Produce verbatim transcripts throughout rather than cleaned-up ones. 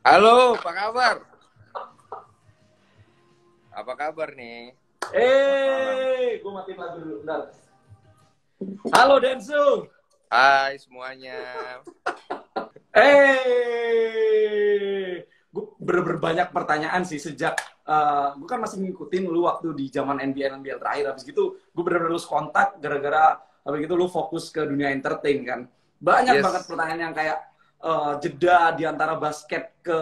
Halo, apa kabar? Apa kabar nih? Eh, hey, gue matiin lagu dulu, bentar. Halo Densu. Hai semuanya. Eh, hey, gue bener-bener banyak pertanyaan sih sejak uh, gue kan masih ngikutin lu waktu di zaman N B N N B L terakhir. Habis gitu gue bener-bener lulus kontak gara-gara habis itu lu fokus ke dunia entertain kan. Banyak yes. banget pertanyaan yang kayak Uh, jeda di antara basket ke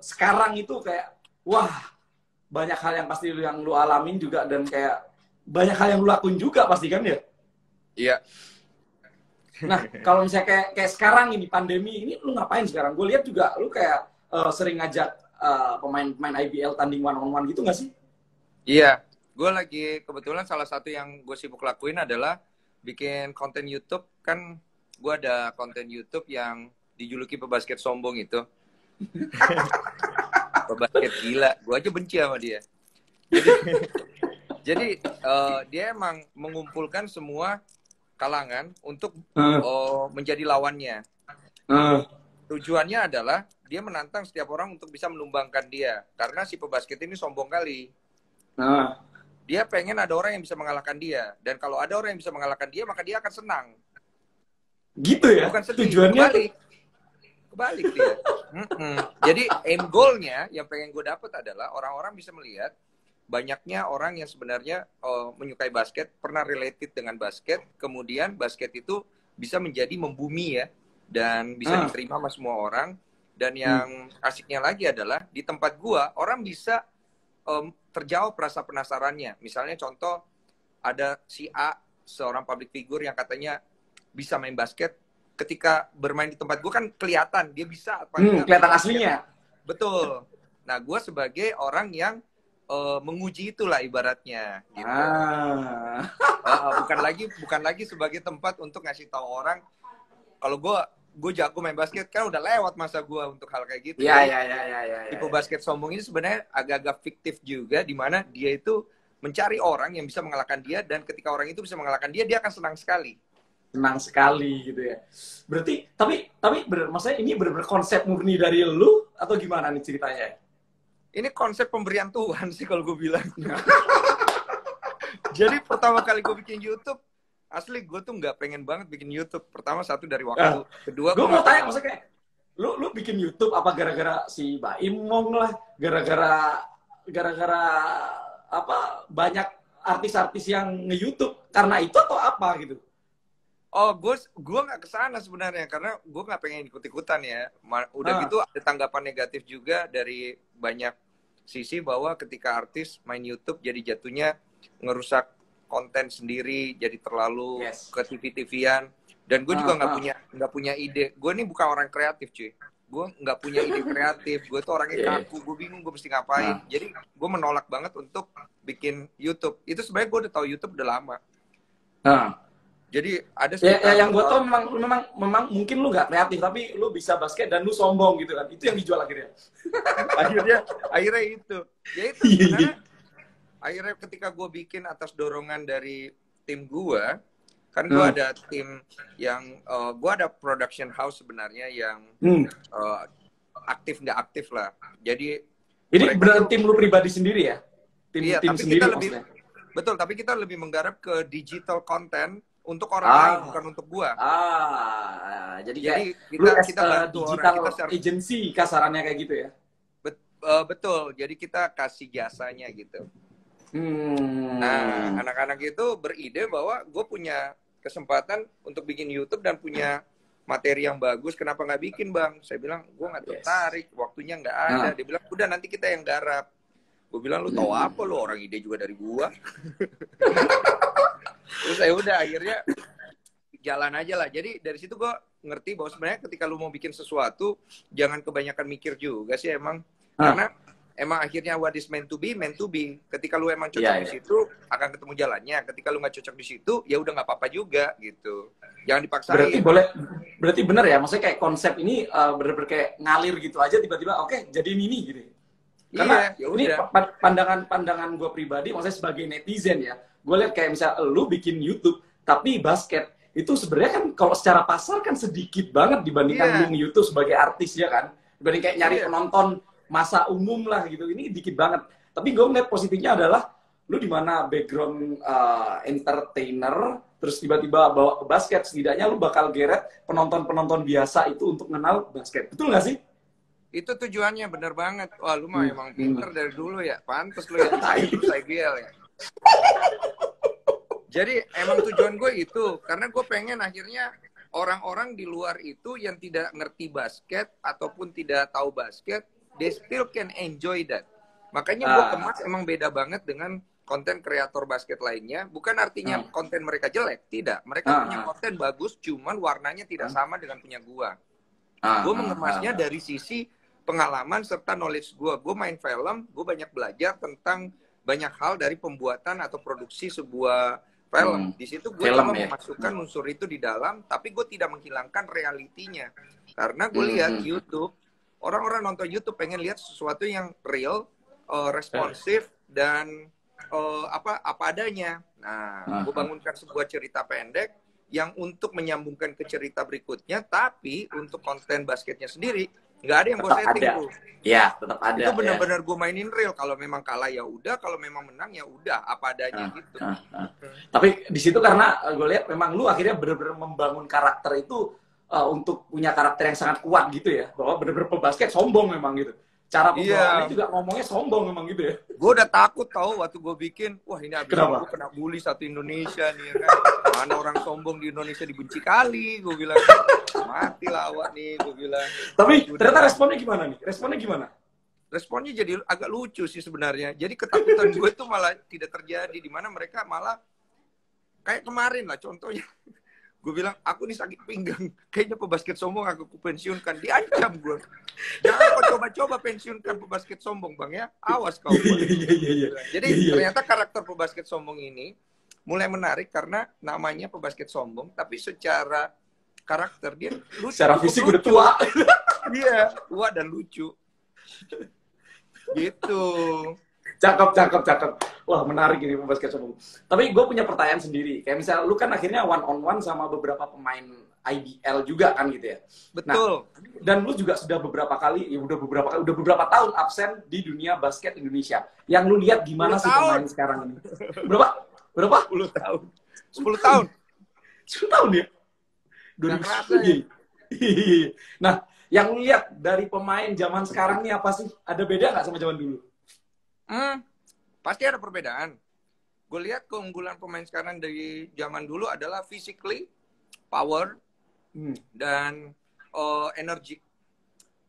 sekarang itu kayak wah banyak hal yang pasti lu, yang lu alamin juga, dan kayak banyak hal yang lu lakuin juga pasti kan ya? Iya. Nah kalau misalnya kayak kayak sekarang ini pandemi ini lu ngapain sekarang? Gue lihat juga lu kayak uh, sering ngajak uh, pemain-pemain I B L tanding one on one gitu nggak sih? Iya. Gue lagi kebetulan salah satu yang gue sibuk lakuin adalah bikin konten YouTube kan. Gue ada konten YouTube yang dijuluki Pebasket Sombong itu. Pebasket gila. Gue aja benci sama dia. Jadi, jadi uh, dia emang mengumpulkan semua kalangan untuk uh. Uh, menjadi lawannya. Uh. Tujuannya adalah dia menantang setiap orang untuk bisa menumbangkan dia. Karena si pebasket ini sombong kali. Uh. Dia pengen ada orang yang bisa mengalahkan dia. Dan kalau ada orang yang bisa mengalahkan dia, maka dia akan senang. Gitu ya? Bukan sedih, tujuannya balik. Balik dia. Mm-mm. Jadi aim goalnya yang pengen gue dapet adalah orang-orang bisa melihat banyaknya orang yang sebenarnya uh, menyukai basket, pernah related dengan basket, kemudian basket itu bisa menjadi membumi ya, dan bisa ah. diterima sama semua orang. Dan yang hmm. asiknya lagi adalah di tempat gue orang bisa um, terjawab rasa penasarannya. Misalnya contoh ada si A, seorang public figure yang katanya bisa main basket. Ketika bermain di tempat gue kan kelihatan dia bisa apa, hmm, kelihatan aslinya. Betul. Nah gue sebagai orang yang uh, menguji itulah ibaratnya gitu. ah. uh, bukan lagi bukan lagi sebagai tempat untuk ngasih tahu orang kalau gue gue jago main basket, kan udah lewat masa gue untuk hal kayak gitu ya. Ya, ya, ya, ya, ya, ya. Tipe basket sombong ini sebenarnya agak-agak fiktif juga, di mana dia itu mencari orang yang bisa mengalahkan dia, dan ketika orang itu bisa mengalahkan dia, dia akan senang sekali. Senang sekali gitu ya. Berarti tapi tapi bener, maksudnya ini bener-bener konsep murni dari lu atau gimana nih ceritanya? Ini konsep pemberian Tuhan sih kalau gue bilang. Jadi pertama kali gue bikin YouTube, asli gue tuh nggak pengen banget bikin YouTube. Pertama satu dari waktu, kedua gue mau tanya, maksudnya kayak lu lu bikin YouTube apa gara-gara si Baim Mong lah, gara-gara gara-gara apa banyak artis-artis yang nge-YouTube karena itu atau apa gitu? Oh, gue gue nggak kesana sebenarnya, karena gue nggak pengen ikut-ikutan ya. Udah ah. gitu ada tanggapan negatif juga dari banyak sisi bahwa ketika artis main YouTube jadi jatuhnya ngerusak konten sendiri, jadi terlalu yes. ke T V-T V-an. Dan gue ah, juga nggak ah. punya nggak punya ide. Gue ini bukan orang kreatif cuy. Gue nggak punya ide kreatif. Gue tuh orangnya yeah. kaku. Gue bingung gue mesti ngapain. Ah. Jadi gue menolak banget untuk bikin YouTube. Itu sebenarnya gue udah tahu YouTube udah lama. Ah. Jadi ada sekitar ya, ya, yang gue tau memang, memang, memang mungkin lu gak kreatif, tapi lu bisa basket dan lu sombong gitu kan. Itu yang dijual akhirnya. akhirnya akhirnya itu. Ya itu sebenarnya. Akhirnya ketika gue bikin atas dorongan dari tim gue, kan gue hmm. ada tim yang, uh, gue ada production house sebenarnya yang hmm. uh, aktif nggak aktif lah. Jadi ini benar tim lu pribadi sendiri ya? Tim, iya, tim tapi sendiri kita lebih, betul, tapi kita lebih menggarap ke digital content. Untuk orang ah. lain, bukan untuk gua. Ah, jadi, jadi kita, kita bantu digital orang, kita agency kasarannya kayak gitu ya? Bet, uh, betul, jadi kita kasih jasanya gitu. Hmm. Nah, anak-anak itu beride bahwa gue punya kesempatan untuk bikin YouTube dan punya materi yang bagus, kenapa nggak bikin bang? Saya bilang, gue nggak tertarik, yes. waktunya nggak ada. Nah. Dia bilang, udah nanti kita yang garap. Gue bilang, lu tahu apa lu? Orang ide juga dari gua. Terus ya udah akhirnya jalan aja lah. Jadi dari situ gue ngerti bahwa sebenarnya ketika lu mau bikin sesuatu jangan kebanyakan mikir juga sih emang. Hah? Karena emang akhirnya what is meant to be, meant to be. Ketika lu emang cocok yeah, di situ yeah. akan ketemu jalannya. Ketika lu nggak cocok di situ ya udah nggak apa-apa juga gitu. Jangan dipaksain. Berarti boleh, berarti bener ya. Maksudnya kayak konsep ini uh, bener-bener kayak ngalir gitu aja tiba-tiba oke okay, jadiin ini gitu. Karena iya, ini pandangan-pandangan gue pribadi, maksudnya sebagai netizen ya, gue lihat kayak misalnya lu bikin YouTube tapi basket itu sebenarnya kan kalau secara pasar kan sedikit banget dibandingkan yeah. lu YouTube sebagai artis ya kan. Dibanding kayak nyari penonton masa umum lah gitu. Ini dikit banget. Tapi gue ngeliat positifnya adalah lu di mana background uh, entertainer, terus tiba-tiba bawa ke basket, setidaknya lu bakal geret penonton-penonton biasa itu untuk mengenal basket. Betul nggak sih? Itu tujuannya, bener banget. Wah, lu mah hmm. emang pinter dari dulu ya. Pantes lu ya, terus I B L ya. Jadi emang tujuan gue itu, karena gue pengen akhirnya orang-orang di luar itu yang tidak ngerti basket, ataupun tidak tahu basket, they still can enjoy that. Makanya gue kemas emang beda banget dengan konten kreator basket lainnya. Bukan artinya hmm. konten mereka jelek, tidak. Mereka hmm. punya konten bagus, cuman warnanya tidak sama dengan punya gua. Hmm. Gue mengemasnya hmm. dari sisi pengalaman serta knowledge gua. Gue main film, gue banyak belajar tentang banyak hal dari pembuatan atau produksi sebuah film. Hmm. Di situ gue cuma ya? memasukkan hmm. unsur itu di dalam, tapi gue tidak menghilangkan realitinya. Karena gue lihat hmm. YouTube, orang-orang nonton YouTube pengen lihat sesuatu yang real, uh, responsif, dan Uh, apa apa adanya. Nah, gue bangunkan sebuah cerita pendek yang untuk menyambungkan ke cerita berikutnya, tapi untuk konten basketnya sendiri nggak ada yang gue setting tuh. Ya, tetap ada. Itu benar-benar ya. gue mainin real. Kalau memang kalah ya udah, kalau memang menang ya udah, apa adanya ah, gitu. Ah, ah. Tapi di situ karena gue lihat memang lu akhirnya benar-benar membangun karakter itu uh, untuk punya karakter yang sangat kuat gitu ya, bahwa benar-benar pebasket sombong memang gitu. Cara pembawaannya yeah. juga ngomongnya sombong emang gitu ya. Gue udah takut tau waktu gue bikin, wah ini abis gue kena bully satu Indonesia nih ya kan. Mana orang sombong di Indonesia dibenci kali, gue bilang. Mati lah awak nih, gue bilang. Tapi ternyata responnya gimana nih? Responnya gimana? Responnya jadi agak lucu sih sebenarnya. Jadi ketakutan gue tuh malah tidak terjadi. Dimana mereka malah, kayak kemarin lah contohnya. Gue bilang, aku nih sakit pinggang. Kayaknya pebasket sombong aku pensiunkan. Diancam gue. Jangan kau coba-coba pensiunkan pebasket sombong, Bang, ya. Awas kau. Jadi ternyata karakter pebasket sombong ini mulai menarik karena namanya pebasket sombong, tapi secara karakter dia lucu. Secara fisik udah tua. Iya, tua dan lucu. Gitu. Cakep, cakep, cakep. Wah, menarik ini pebasket sombong. Tapi gue punya pertanyaan sendiri. Kayak misalnya lu kan akhirnya one on one sama beberapa pemain I B L juga kan gitu ya. Betul. Nah, dan lu juga sudah beberapa kali, ya udah beberapa udah beberapa tahun absen di dunia basket Indonesia. Yang lu lihat gimana sih pemain sekarang ini? Berapa? Berapa? sepuluh tahun. sepuluh tahun. sepuluh tahun ya? dua ribu sepuluh. Nah, yang lu lihat dari pemain zaman sekarang ini apa sih? Ada beda nggak sama zaman dulu? Hmm, pasti ada perbedaan. Gue lihat keunggulan pemain sekarang dari zaman dulu adalah physically, power, hmm. dan uh, energi.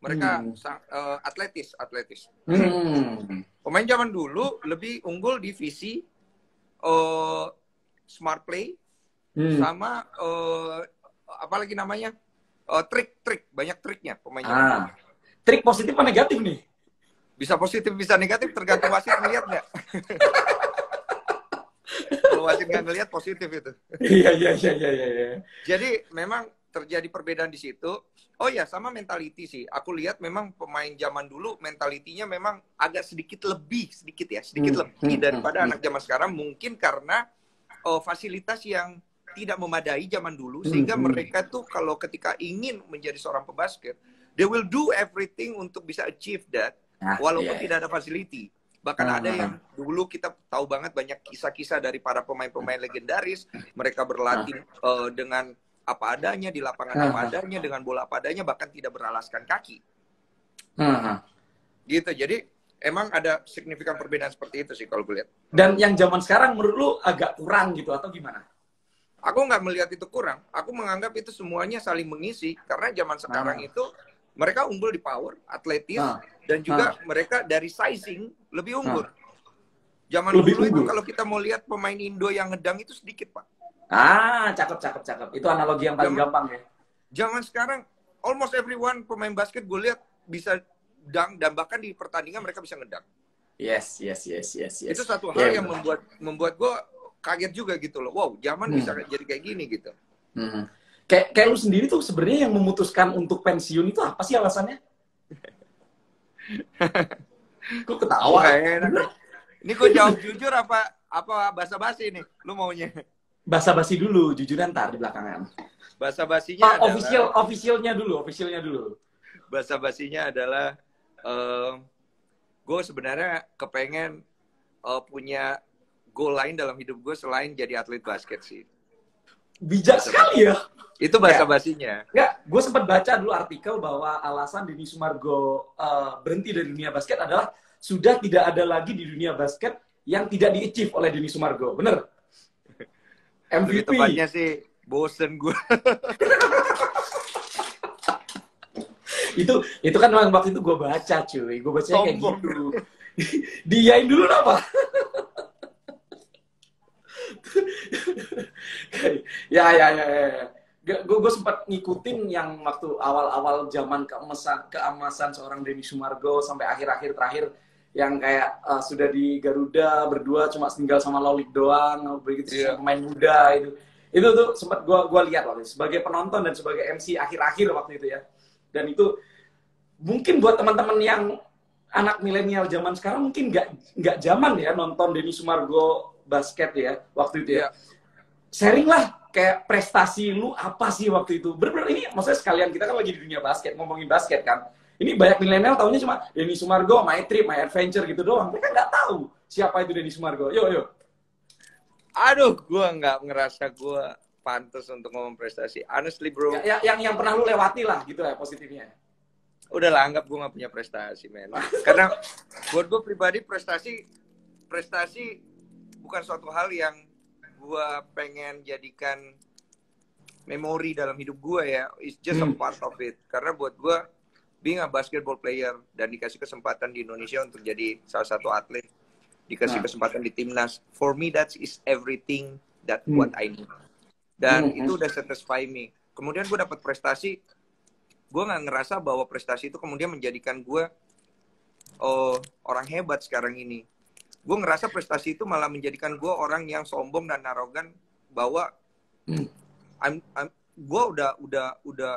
Mereka hmm. uh, atletis, atletis. Hmm. Pemain zaman dulu lebih unggul di visi, uh, smart play, hmm. sama uh, apalagi namanya uh, trik-trik, banyak triknya pemain zaman ah. dulu. Trik positif atau negatif nih? Bisa positif, bisa negatif, tergantung wasit ngeliat nggak? Kalau wasit nggak ngeliat, positif itu. Iya, iya, iya, iya, iya. Jadi memang terjadi perbedaan di situ. Oh ya, sama mentality sih. Aku lihat memang pemain zaman dulu mentalitinya memang agak sedikit lebih, sedikit ya, sedikit hmm, lebih hmm, daripada hmm, anak zaman sekarang. Mungkin karena oh, fasilitas yang tidak memadai zaman dulu, hmm, sehingga hmm. mereka tuh kalau ketika ingin menjadi seorang pebasket, they will do everything untuk bisa achieve that. Nah, walaupun iya, tidak ada fasiliti. Bahkan uh, ada yang dulu kita tahu banget banyak kisah-kisah dari para pemain-pemain legendaris. Mereka berlatih uh, uh, dengan apa adanya, di lapangan uh, apa adanya, dengan bola apa adanya, bahkan tidak beralaskan kaki. uh, Gitu, jadi emang ada signifikan perbedaan seperti itu sih kalau gue lihat. Dan yang zaman sekarang menurut lu agak kurang gitu atau gimana? Aku nggak melihat itu kurang. Aku menganggap itu semuanya saling mengisi. Karena zaman sekarang uh. itu mereka unggul di power, atletis, uh. dan juga ah. mereka dari sizing lebih unggul. Ah. Zaman lebih dulu unggul. Itu kalau kita mau lihat pemain Indo yang ngedang itu sedikit, Pak. Ah, cakep, cakep, cakep. Itu analogi yang paling zaman, gampang ya. Zaman sekarang, almost everyone pemain basket gue lihat bisa dang, dan bahkan di pertandingan mereka bisa ngedang. Yes, yes, yes, yes, yes. Itu satu hal yeah, yang membuat membuat gue kaget juga gitu loh. Wow, zaman hmm. bisa jadi kayak gini gitu. Hmm. Kayak, kayak lu sendiri tuh sebenarnya yang memutuskan untuk pensiun itu apa sih alasannya? Kok ketawa? Enak. Ini kok jawab jujur apa apa basa-basi nih? Lu maunya? Basa-basi dulu, jujur ntar di belakangan. Basa-basinya. Oh, adalah... Official, officialnya dulu, officialnya dulu. basa-basinya adalah uh, gue sebenarnya kepengen uh, punya goal lain dalam hidup gue selain jadi atlet basket sih. Bijak bahasa sekali ya. Itu bahasa-basinya. Enggak, gue sempat baca dulu artikel bahwa alasan Denny Sumargo uh, berhenti dari dunia basket adalah sudah tidak ada lagi di dunia basket yang tidak di-achieve oleh Denny Sumargo. Bener? M V P. Lebih tepatnya sih bosen gue. itu itu kan waktu itu gue baca cuy. Gue baca kayak gitu. Diain dulu apa? ya ya ya, ya. Gue sempat ngikutin yang waktu awal-awal zaman keemasan keemasan seorang Denny Sumargo sampai akhir-akhir terakhir yang kayak uh, sudah di Garuda berdua cuma tinggal sama Lolik doang, begitu yeah. Pemain muda itu itu tuh sempat gue gue lihat loh sebagai penonton dan sebagai M C akhir-akhir waktu itu ya. Dan itu mungkin buat teman-teman yang anak milenial zaman sekarang mungkin nggak nggak zaman ya nonton Denny Sumargo basket ya waktu itu ya. Yeah. Sharing lah kayak prestasi lu apa sih waktu itu? Bener-bener ini maksudnya sekalian kita kan lagi di dunia basket, ngomongin basket kan. Ini banyak milenial tahunya cuma Denny Sumargo, My Trip, My Adventure gitu doang. Mereka nggak tahu siapa itu Denny Sumargo. Yo yo. Aduh, gua nggak ngerasa gua pantas untuk ngomong prestasi. Honestly, bro. Ya, yang yang pernah lu lewati lah gitu ya positifnya. Udahlah, anggap gua nggak punya prestasi, men. Karena buat gua pribadi prestasi prestasi bukan suatu hal yang gue pengen jadikan memori dalam hidup gue ya. It's just a part of it. Karena buat gue, being a basketball player dan dikasih kesempatan di Indonesia untuk jadi salah satu atlet, dikasih nah. kesempatan di timnas, for me that is everything that hmm. what I need. Dan hmm. itu udah satisfy me. Kemudian gue dapat prestasi, gue gak ngerasa bahwa prestasi itu kemudian menjadikan gue oh, orang hebat sekarang ini. Gue ngerasa prestasi itu malah menjadikan gue orang yang sombong dan arogan bahwa hmm. I'm, I'm, gue udah udah udah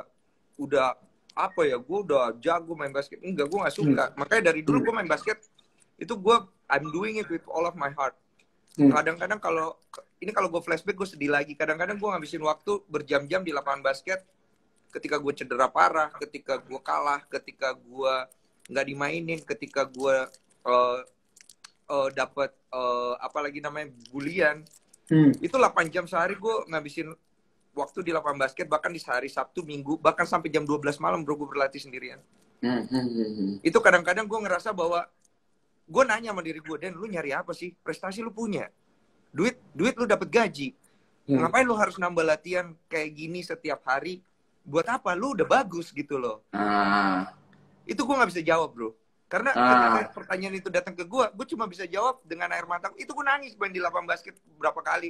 udah apa ya gue udah jago main basket. Enggak, gue nggak suka. Hmm. Makanya dari dulu gue main basket itu gue I'm doing it with all of my heart. Hmm. Kadang-kadang kalau ini kalau gue flashback gue sedih lagi. Kadang-kadang gue ngabisin waktu berjam-jam di lapangan basket ketika gue cedera parah, ketika gue kalah, ketika gue nggak dimainin, ketika gue uh, Uh, dapat uh, apalagi namanya bulian hmm. itu delapan jam sehari gue ngabisin waktu di lapangan basket, bahkan di sehari Sabtu Minggu bahkan sampai jam dua belas malam bro gue berlatih sendirian. hmm. Hmm. Itu kadang-kadang gue ngerasa bahwa gue nanya sama diri gue, Dan, lu nyari apa sih? Prestasi lu punya, duit duit lu dapat gaji, hmm. ngapain lu harus nambah latihan kayak gini setiap hari? Buat apa? Lu udah bagus gitu loh. ah. Itu gue nggak bisa jawab bro. Karena ah. pertanyaan itu datang ke gue, gue cuma bisa jawab dengan air mata. Itu gue nangis main di lapangan basket berapa kali.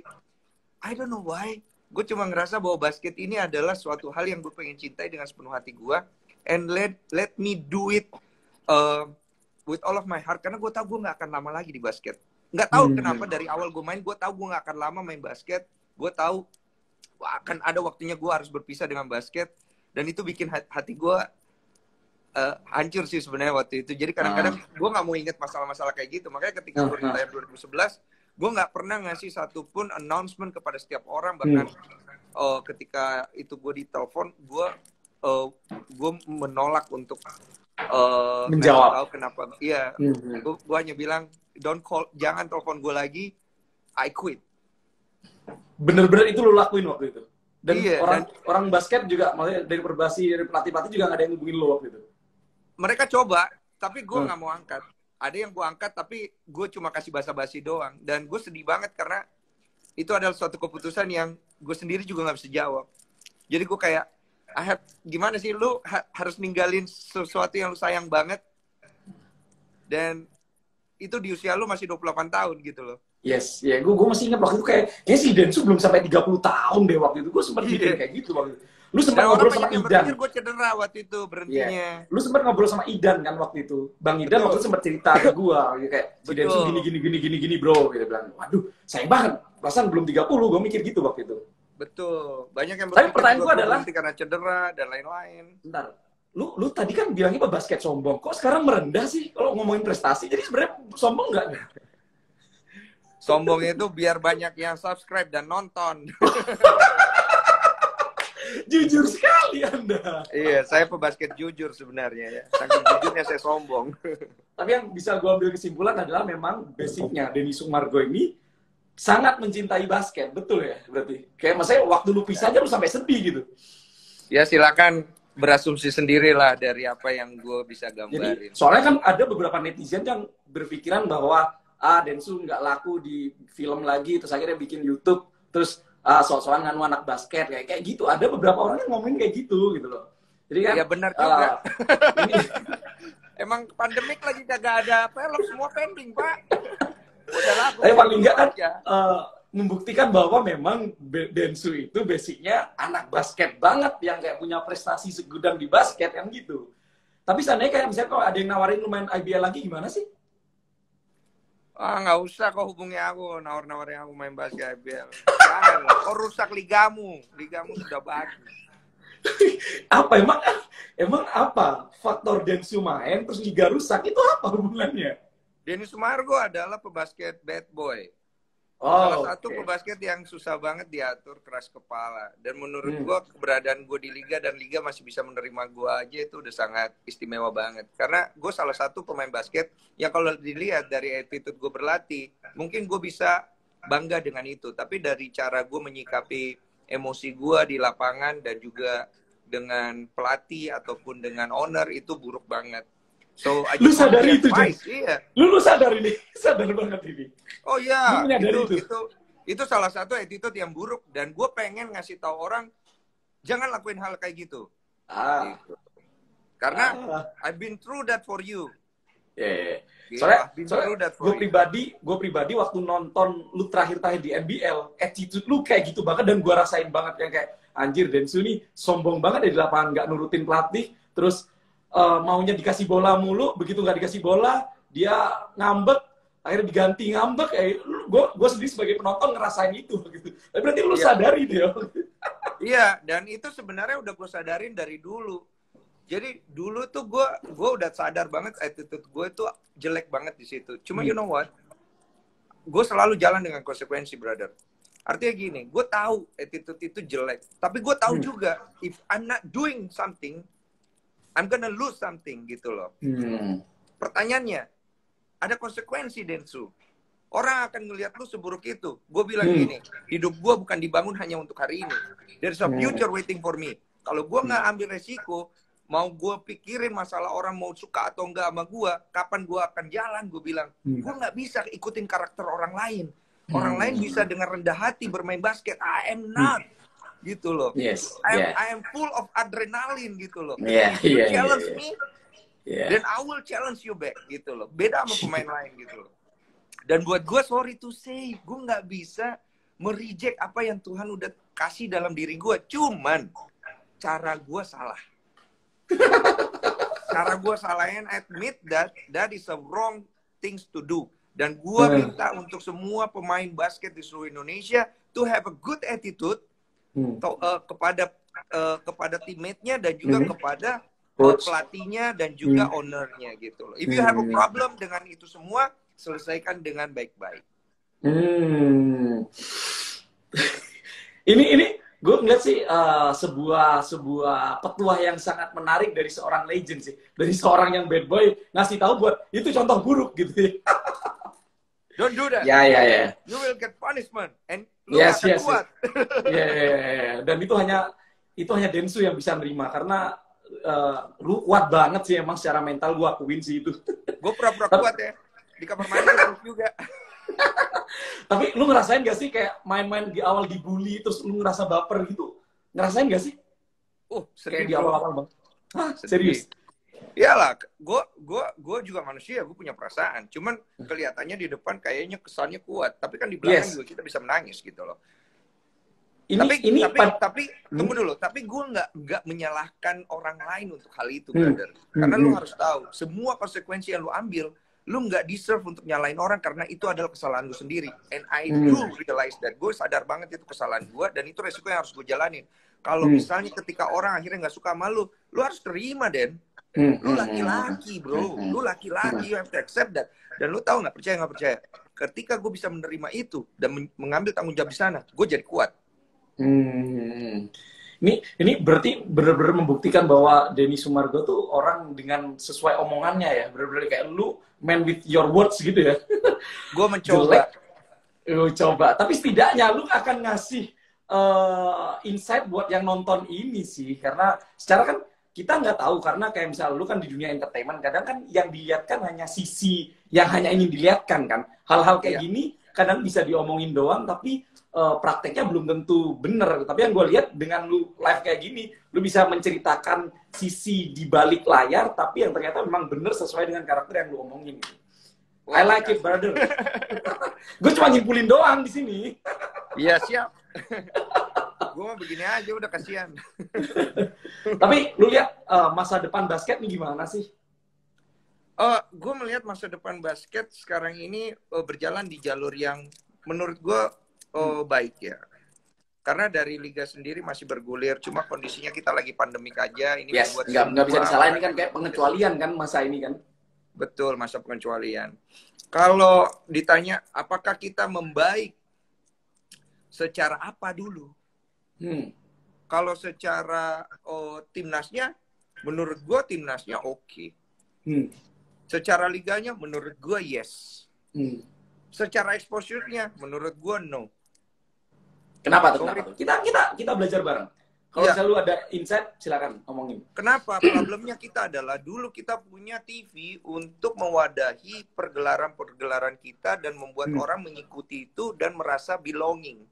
I don't know why. Gue cuma ngerasa bahwa basket ini adalah suatu hal yang gue pengen cintai dengan sepenuh hati gue. And let let me do it uh, with all of my heart. Karena gue tahu gue nggak akan lama lagi di basket. Nggak tahu hmm. kenapa dari awal gue main, gue tahu gue nggak akan lama main basket. Gue tahu akan ada waktunya gue harus berpisah dengan basket. Dan itu bikin hati gue Uh, hancur sih sebenarnya waktu itu. Jadi kadang-kadang uh. gue nggak mau inget masalah-masalah kayak gitu. Makanya ketika gue uh. dua ribu sebelas, gue nggak pernah ngasih satupun announcement kepada setiap orang. Bahkan hmm. uh, ketika itu gue ditelepon, gue uh, gue menolak untuk uh, menjawab. Tahu kenapa? Iya, hmm. gue, gue hanya bilang don't call, jangan telepon gue lagi. I quit. Bener-bener itu lo lakuin waktu itu. Dan iya, orang dan, orang basket juga, maksudnya dari perbasi, dari pelatih-pelatih juga nggak ada yang hubungin lo waktu itu. Mereka coba, tapi gue nggak hmm. mau angkat. Ada yang gue angkat, tapi gue cuma kasih basa-basi doang. Dan gue sedih banget karena itu adalah suatu keputusan yang gue sendiri juga nggak bisa jawab. Jadi gue kayak, have, gimana sih lu ha, harus ninggalin sesuatu yang lu sayang banget. Dan itu di usia lu masih dua puluh delapan tahun gitu loh. Yes, ya yeah. gue gue masih ingat waktu itu kayak, kayak si Densu belum sampai tiga puluh tahun deh waktu itu. Gue sempat yeah. mikir kayak gitu waktu itu. Lu sempat ngobrol sama Idan. Gue cedera waktu itu berhentinya. Yeah. Lu sempat ngobrol sama Idan kan waktu itu. Bang Idan Betul. waktu itu sempat cerita ke gue kayak si Densu gini gini gini gini gini bro. Dia bilang, waduh, sayang banget. Perasaan belum tiga puluh, gue mikir gitu waktu itu. Betul, banyak yang berpikir. Tapi pertanyaan gue adalah karena cedera dan lain-lain. Bentar. Lu lu tadi kan bilangnya basket sombong. Kok sekarang merendah sih kalau ngomongin prestasi? Jadi sebenarnya sombong nggak? Sombong itu biar banyak yang subscribe dan nonton. Jujur sekali Anda. Iya, saya pebasket jujur sebenarnya ya. Saking jujurnya saya sombong. Tapi yang bisa gue ambil kesimpulan adalah memang basicnya Denny Sumargo ini sangat mencintai basket, betul ya? Berarti kayak maksudnya waktu lu pisah aja lu sampai sedih gitu. Ya silakan berasumsi sendirilah dari apa yang gue bisa gambarin. Jadi, soalnya kan ada beberapa netizen yang berpikiran bahwa ah Densu nggak laku di film lagi, terus akhirnya bikin YouTube, terus ah, soal-soalan nganu anak basket kayak kayak gitu. Ada beberapa orang yang ngomongin kayak gitu gitu loh. Jadi kan ya benar juga. Uh, ini... Emang pandemik lagi kagak ada film, semua pending Pak. Udah laku. Tapi paling nggak kan uh, membuktikan bahwa memang Densu itu basicnya anak basket banget yang kayak punya prestasi segudang di basket kan gitu. Tapi seandainya kayak misalnya kalau ada yang nawarin lu main I B L lagi gimana sih? Ah nggak usah kau hubungi aku, nawar-nawarin aku main basket I B L. Jangan, kau rusak ligamu, ligamu sudah bagus. Apa emang emang apa faktor Denny Sumargo terus liga rusak itu apa hubungannya? Denny Sumargo adalah pebasket bad boy. Oh, salah satu okay. pebasket yang susah banget diatur, keras kepala. Dan menurut hmm. gue keberadaan gue di liga dan liga masih bisa menerima gue aja itu udah sangat istimewa banget. Karena gue salah satu pemain basket yang kalau dilihat dari attitude gue berlatih, mungkin gue bisa bangga dengan itu. Tapi dari cara gue menyikapi emosi gue di lapangan dan juga dengan pelatih ataupun dengan owner itu buruk banget. So, lu sadar itu, iya. Lu, lu sadar ini, sadar banget ini. Oh ya, itu, itu. itu itu salah satu attitude yang buruk. Dan gue pengen ngasih tahu orang, jangan lakuin hal kayak gitu. Ah. Gitu. Karena ah. I've been through that for you. Yeah, yeah. Yeah, soalnya, soalnya gue pribadi, gue pribadi waktu nonton lu terakhir-terakhir di N B L, attitude lu kayak gitu banget dan gue rasain banget yang kayak anjir Densu nih sombong banget ya di lapangan, nggak nurutin pelatih, terus Uh, maunya dikasih bola mulu, begitu nggak dikasih bola dia ngambek, akhirnya diganti ngambek. Eh, gue gue sendiri sebagai penonton ngerasain itu gitu. Tapi berarti lu ya. Sadari dia. Iya, dan itu sebenarnya udah gue sadarin dari dulu. Jadi dulu tuh gue gue udah sadar banget attitude gue tuh jelek banget di situ. Cuma hmm. you know what, gue selalu jalan dengan konsekuensi, brother. Artinya gini, gue tahu attitude itu jelek, tapi gue tahu hmm. juga if I'm not doing something I'm gonna lose something gitu loh. Hmm. Pertanyaannya, ada konsekuensi Densu. Orang akan ngelihat lu seburuk itu. Gue bilang hmm. gini, hidup gue bukan dibangun hanya untuk hari ini. There's a future waiting for me. Kalau gue nggak ambil resiko, mau gue pikirin masalah orang mau suka atau nggak sama gue, kapan gue akan jalan? Gue bilang, hmm. gue nggak bisa ikutin karakter orang lain. Orang hmm. lain bisa dengan rendah hati bermain basket. I am not. Hmm. Gitu loh, yes, I, am, yeah. I am full of adrenaline gitu loh. Yeah, If you yeah, challenge yeah, yeah. me, yeah. then I will challenge you back gitu loh. Beda sama pemain lain gitu loh. Dan buat gue sorry to say, gue nggak bisa mereject apa yang Tuhan udah kasih dalam diri gue. Cuman cara gue salah. Cara gue salahnya admit that that is a wrong things to do. Dan gue hmm. minta untuk semua pemain basket di seluruh Indonesia to have a good attitude. Hmm. Atau, uh, kepada uh, kepada teammate-nya dan juga hmm. kepada uh, pelatihnya dan juga hmm. ownernya gitu loh. If you have a problem dengan itu semua, selesaikan dengan baik-baik. Hmm. ini ini gue ngeliat sih uh, sebuah sebuah petuah yang sangat menarik dari seorang legend sih, dari seorang yang bad boy ngasih tahu buat itu contoh buruk gitu. Ya. Don't do that. Ya yeah, ya yeah, ya. Yeah. You will get punishment and lu yes, akan yes, kuat. Ya ya ya. Dan itu hanya itu hanya Densu yang bisa nerima karena uh, lu kuat banget sih emang secara mental, gua akuin sih itu. Gua pura-pura kuat ya di kamar mandi juga. Tapi lu ngerasain gak sih kayak main-main di awal dibully terus lu ngerasa baper gitu? Ngerasain gak sih? Oh, uh, serius di awal-awal bang. Hah, serius. Iyalah, gue gue gue juga manusia, gue punya perasaan. Cuman kelihatannya di depan kayaknya kesannya kuat, tapi kan di belakang yes. juga kita bisa menangis gitu loh. Ini, tapi ini tapi, tapi hmm. tunggu dulu. Tapi gue nggak nggak menyalahkan orang lain untuk hal itu, hmm. brother. Karena hmm. lu harus tahu semua konsekuensi yang lu ambil, lu nggak deserve untuk nyalain orang karena itu adalah kesalahan lu sendiri. And I do hmm. realize that. Gue sadar banget itu kesalahan gue dan itu resiko yang harus gue jalanin. Kalau hmm. misalnya ketika orang akhirnya nggak suka sama lu, lu harus terima, Den. Mm-hmm. Lu laki-laki bro, mm-hmm. lu laki-laki, you have to accept that. Dan lu tahu nggak, percaya nggak percaya, ketika gue bisa menerima itu dan mengambil tanggung jawab di sana, gue jadi kuat. Mm-hmm. Ini ini berarti benar-benar membuktikan bahwa Denny Sumargo tuh orang dengan sesuai omongannya ya, benar-benar kayak lu man with your words gitu ya. Gue mencoba, lu coba. Tapi setidaknya lu akan ngasih uh, insight buat yang nonton ini sih, karena secara kan kita nggak tahu, karena kayak misalnya lu kan di dunia entertainment kadang kan yang dilihatkan hanya sisi yang hanya ingin dilihatkan kan. Hal-hal kayak ya. gini kadang bisa diomongin doang, tapi Uh, prakteknya belum tentu bener. Tapi yang gue lihat dengan lu live kayak gini, lu bisa menceritakan sisi di balik layar, tapi yang ternyata memang bener sesuai dengan karakter yang lu omongin. I like it, brother. Gue cuma nyimpulin doang di sini. Iya, siap. Gue mah begini aja udah, kasihan. Tapi lu lihat uh, masa depan basket nih gimana sih? Uh, gue melihat masa depan basket sekarang ini uh, berjalan di jalur yang menurut gue Oh baik ya, karena dari liga sendiri masih bergulir, cuma kondisinya kita lagi pandemik aja. Ini yes, nggak, nggak bisa disalahin kan, kayak pengecualian kan masa ini kan. Betul, masa pengecualian. Kalau ditanya apakah kita membaik, secara apa dulu? Hmm. Kalau secara oh, timnasnya, menurut gua timnasnya oke. Okay. Hmm. Secara liganya, menurut gua yes. Hmm. Secara exposure-nya, menurut gua no. Kenapa tuh? Kenapa? Kita kita kita belajar bareng. Kalau ya. selalu ada insight, silakan omongin. Kenapa? Problemnya kita adalah dulu kita punya T V untuk mewadahi pergelaran-pergelaran kita dan membuat hmm. orang mengikuti itu dan merasa belonging.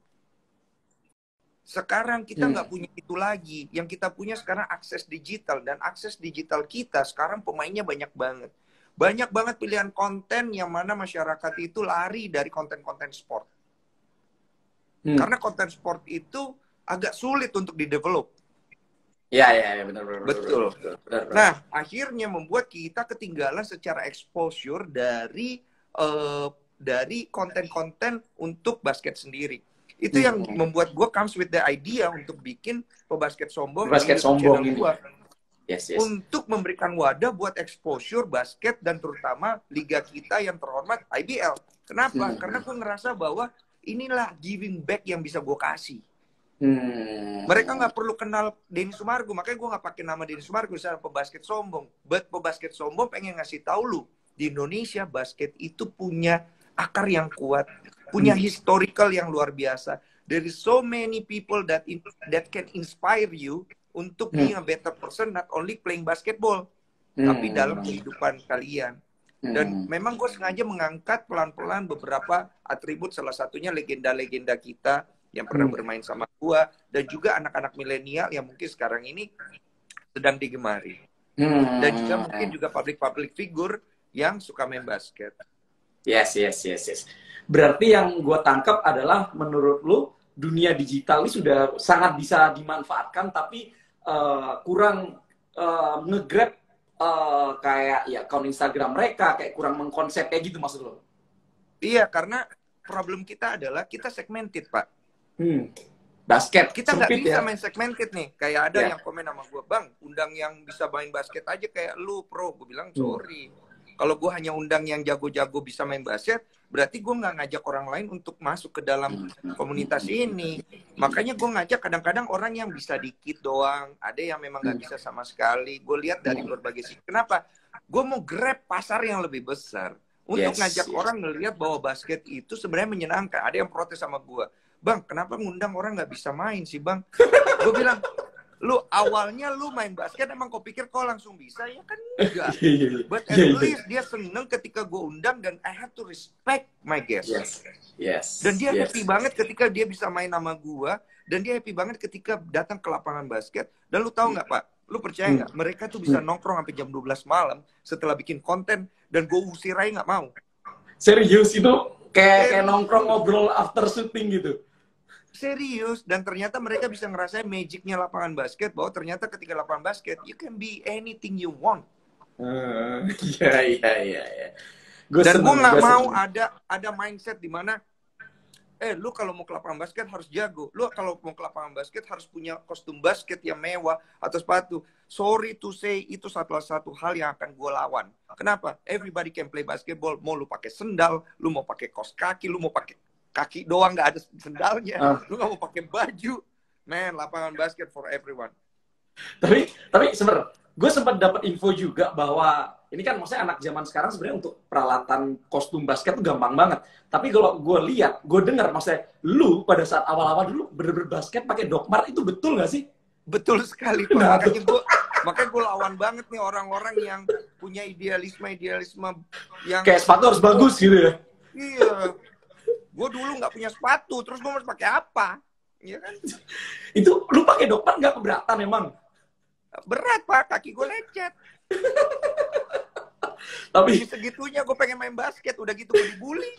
Sekarang kita nggak hmm. punya itu lagi. Yang kita punya sekarang akses digital, dan akses digital kita sekarang pemainnya banyak banget. Banyak banget pilihan konten yang mana masyarakat itu lari dari konten-konten sport. Hmm. Karena konten sport itu agak sulit untuk didevelop. Ya, ya, ya benar, benar, betul. Betul, benar, benar. Nah, akhirnya membuat kita ketinggalan secara exposure dari uh, dari konten-konten untuk basket sendiri. Itu hmm. yang membuat gue comes with the idea untuk bikin Pebasket Sombong. Pebasket Sombong ini. Yes, yes. Untuk memberikan wadah buat exposure basket dan terutama liga kita yang terhormat I B L. Kenapa? Hmm. Karena gue ngerasa bahwa inilah giving back yang bisa gue kasih. Hmm. Mereka nggak perlu kenal Denny Sumargo, makanya gue nggak pakai nama Denny Sumargo, misalnya Pebasket Sombong. But Pebasket Sombong pengen ngasih tahu lu di Indonesia basket itu punya akar yang kuat, punya hmm. historical yang luar biasa. There is so many people that in, that can inspire you. Untuk being a better person, not only playing basketball, hmm. tapi dalam kehidupan kalian. Hmm. Dan memang gue sengaja mengangkat pelan-pelan beberapa atribut, salah satunya legenda-legenda kita yang pernah hmm. bermain sama gue, dan juga anak-anak milenial yang mungkin sekarang ini sedang digemari. Hmm. Dan juga mungkin juga public-public figure yang suka main basket. Yes, yes, yes, yes. Berarti yang gue tangkap adalah menurut lu, dunia digital ini sudah sangat bisa dimanfaatkan, tapi uh, kurang uh, nge-grab uh, kayak ya account Instagram mereka, kayak kurang mengkonsep kayak gitu maksud lo? Iya, karena problem kita adalah kita segmented, Pak. Hmm. Basket kita nggak bisa ya. main segmented nih. Kayak ada yeah. yang komen sama gue, bang, undang yang bisa main basket aja kayak lu, pro. Gue bilang sorry. Hmm. Kalau gue hanya undang yang jago-jago bisa main basket, berarti gue nggak ngajak orang lain untuk masuk ke dalam komunitas ini. Makanya gue ngajak kadang-kadang orang yang bisa dikit doang, ada yang memang nggak bisa sama sekali. Gue lihat dari berbagai sisi. Kenapa? Gue mau grab pasar yang lebih besar. Untuk yes, ngajak yes. orang ngelihat bahwa basket itu sebenarnya menyenangkan. Ada yang protes sama gue. Bang, kenapa ngundang orang nggak bisa main sih, bang? Gue bilang, lu awalnya lu main basket emang kau pikir kau langsung bisa? Ya kan enggak. But at least dia seneng ketika gue undang, dan I have to respect my guest. Yes. Yes. Dan dia yes. happy banget ketika dia bisa main sama gue, dan dia happy banget ketika datang ke lapangan basket. Dan lu tahu nggak hmm. Pak? Lu percaya nggak? Hmm. Mereka tuh bisa nongkrong sampai jam dua belas malam setelah bikin konten, dan gue usir aja nggak mau. Serius itu kayak, kayak nongkrong ngobrol after shooting gitu. Serius, dan ternyata mereka bisa ngerasain magicnya lapangan basket, bahwa ternyata ketika lapangan basket, you can be anything you want. Uh, yeah, yeah, yeah, yeah. Gua dan gue nggak mau senang. ada ada mindset di mana, eh lu kalau mau ke lapangan basket harus jago, lu kalau mau ke lapangan basket harus punya kostum basket yang mewah atau sepatu. Sorry to say, itu satulah satu hal yang akan gue lawan. Kenapa? Everybody can play basketball. Mau lu pakai sendal, lu mau pakai kaos kaki, lu mau pakai kaki doang nggak ada sendalnya, uh. lu nggak mau pakai baju, Man, lapangan basket for everyone. Tapi, tapi sebenarnya gue sempat dapat info juga bahwa ini kan maksudnya anak zaman sekarang sebenarnya untuk peralatan kostum basket tuh gampang banget. Tapi kalau gue lihat, gue dengar maksudnya lu pada saat awal-awal dulu bener-bener basket pakai DocMart, itu betul nggak sih? Betul sekali. Nah, makanya gue makanya gue lawan banget nih orang-orang yang punya idealisme-idealisme yang kayak sepatu harus bagus gitu ya. Iya. Gue dulu nggak punya sepatu, terus gue harus pakai apa? Iya kan? Itu lu pakai DocMart nggak keberatan emang? Berat pak, kaki gue lecet. Tapi segitunya gue pengen main basket, udah gitu gue dibully.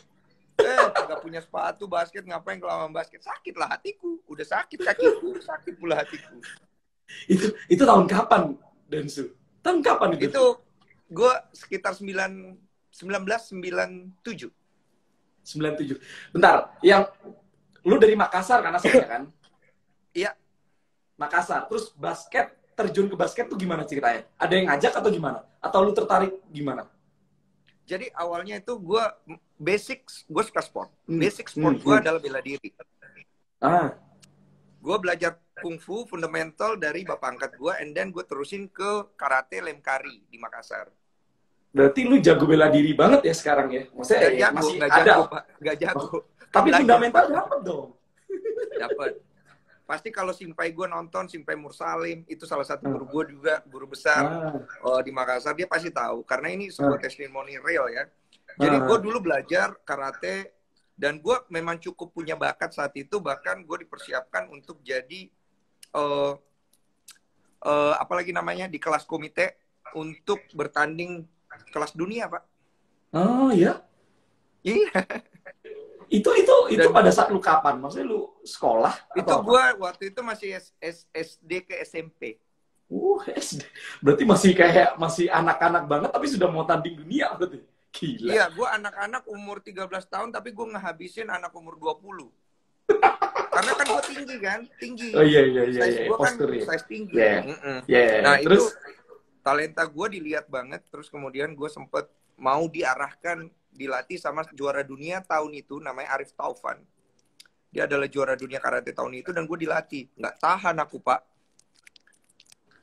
Eh, nggak punya sepatu basket, ngapain kelamaan basket? Sakit lah hatiku, udah sakit kakiku, sakit pula hatiku. Itu itu tahun kapan, Densu? Tahun kapan itu? Itu gue sekitar sembilan belas sembilan puluh tujuh. sembilan puluh tujuh. Bentar, yang lu dari Makassar kan asalnya kan? Iya. Makassar, terus basket, terjun ke basket tuh gimana ceritanya? Ada yang ngajak atau gimana? Atau lu tertarik gimana? Jadi awalnya itu gue basic, gue suka sport. Hmm. Basic sport hmm. gue adalah bela diri. Ah. Gue belajar kungfu fundamental dari bapak angkat gue, and then gue terusin ke karate lemkari di Makassar. Berarti lu jago bela diri banget ya sekarang ya? Maksudnya gak ya, jago, masih gak ada. Jago, gak jago. Oh. Tapi belajar fundamental dapet dong. Dapet. Pasti kalau Simpai gue nonton, Simpai Mursalim, itu salah satu guru gue juga, guru besar ah. uh, di Makassar, dia pasti tahu. Karena ini sebuah ah. testimoni real ya. Jadi ah. gue dulu belajar karate, dan gue memang cukup punya bakat saat itu, bahkan gue dipersiapkan untuk jadi, uh, uh, apalagi namanya, di kelas komite, untuk bertanding kelas dunia, Pak. Oh, iya? Iya. Yeah. Itu itu itu dan pada saat lu kapan? Maksudnya lu sekolah? Itu gue waktu itu masih S D ke S M P. Uh, S D. Berarti masih kayak masih anak-anak banget tapi sudah mau tanding dunia berarti. Gila. Iya, gue anak-anak umur tiga belas tahun tapi gue ngehabisin anak umur dua puluh. Karena kan gue tinggi kan? Tinggi. Oh iya iya iya. Size gue kan size tinggi. Iya. Yeah. Mm-mm. Yeah. Nah, terus itu talenta gue dilihat banget, terus kemudian gue sempet mau diarahkan, dilatih sama juara dunia tahun itu namanya Arif Taufan. Dia adalah juara dunia karate tahun itu dan gue dilatih. Nggak tahan aku, Pak.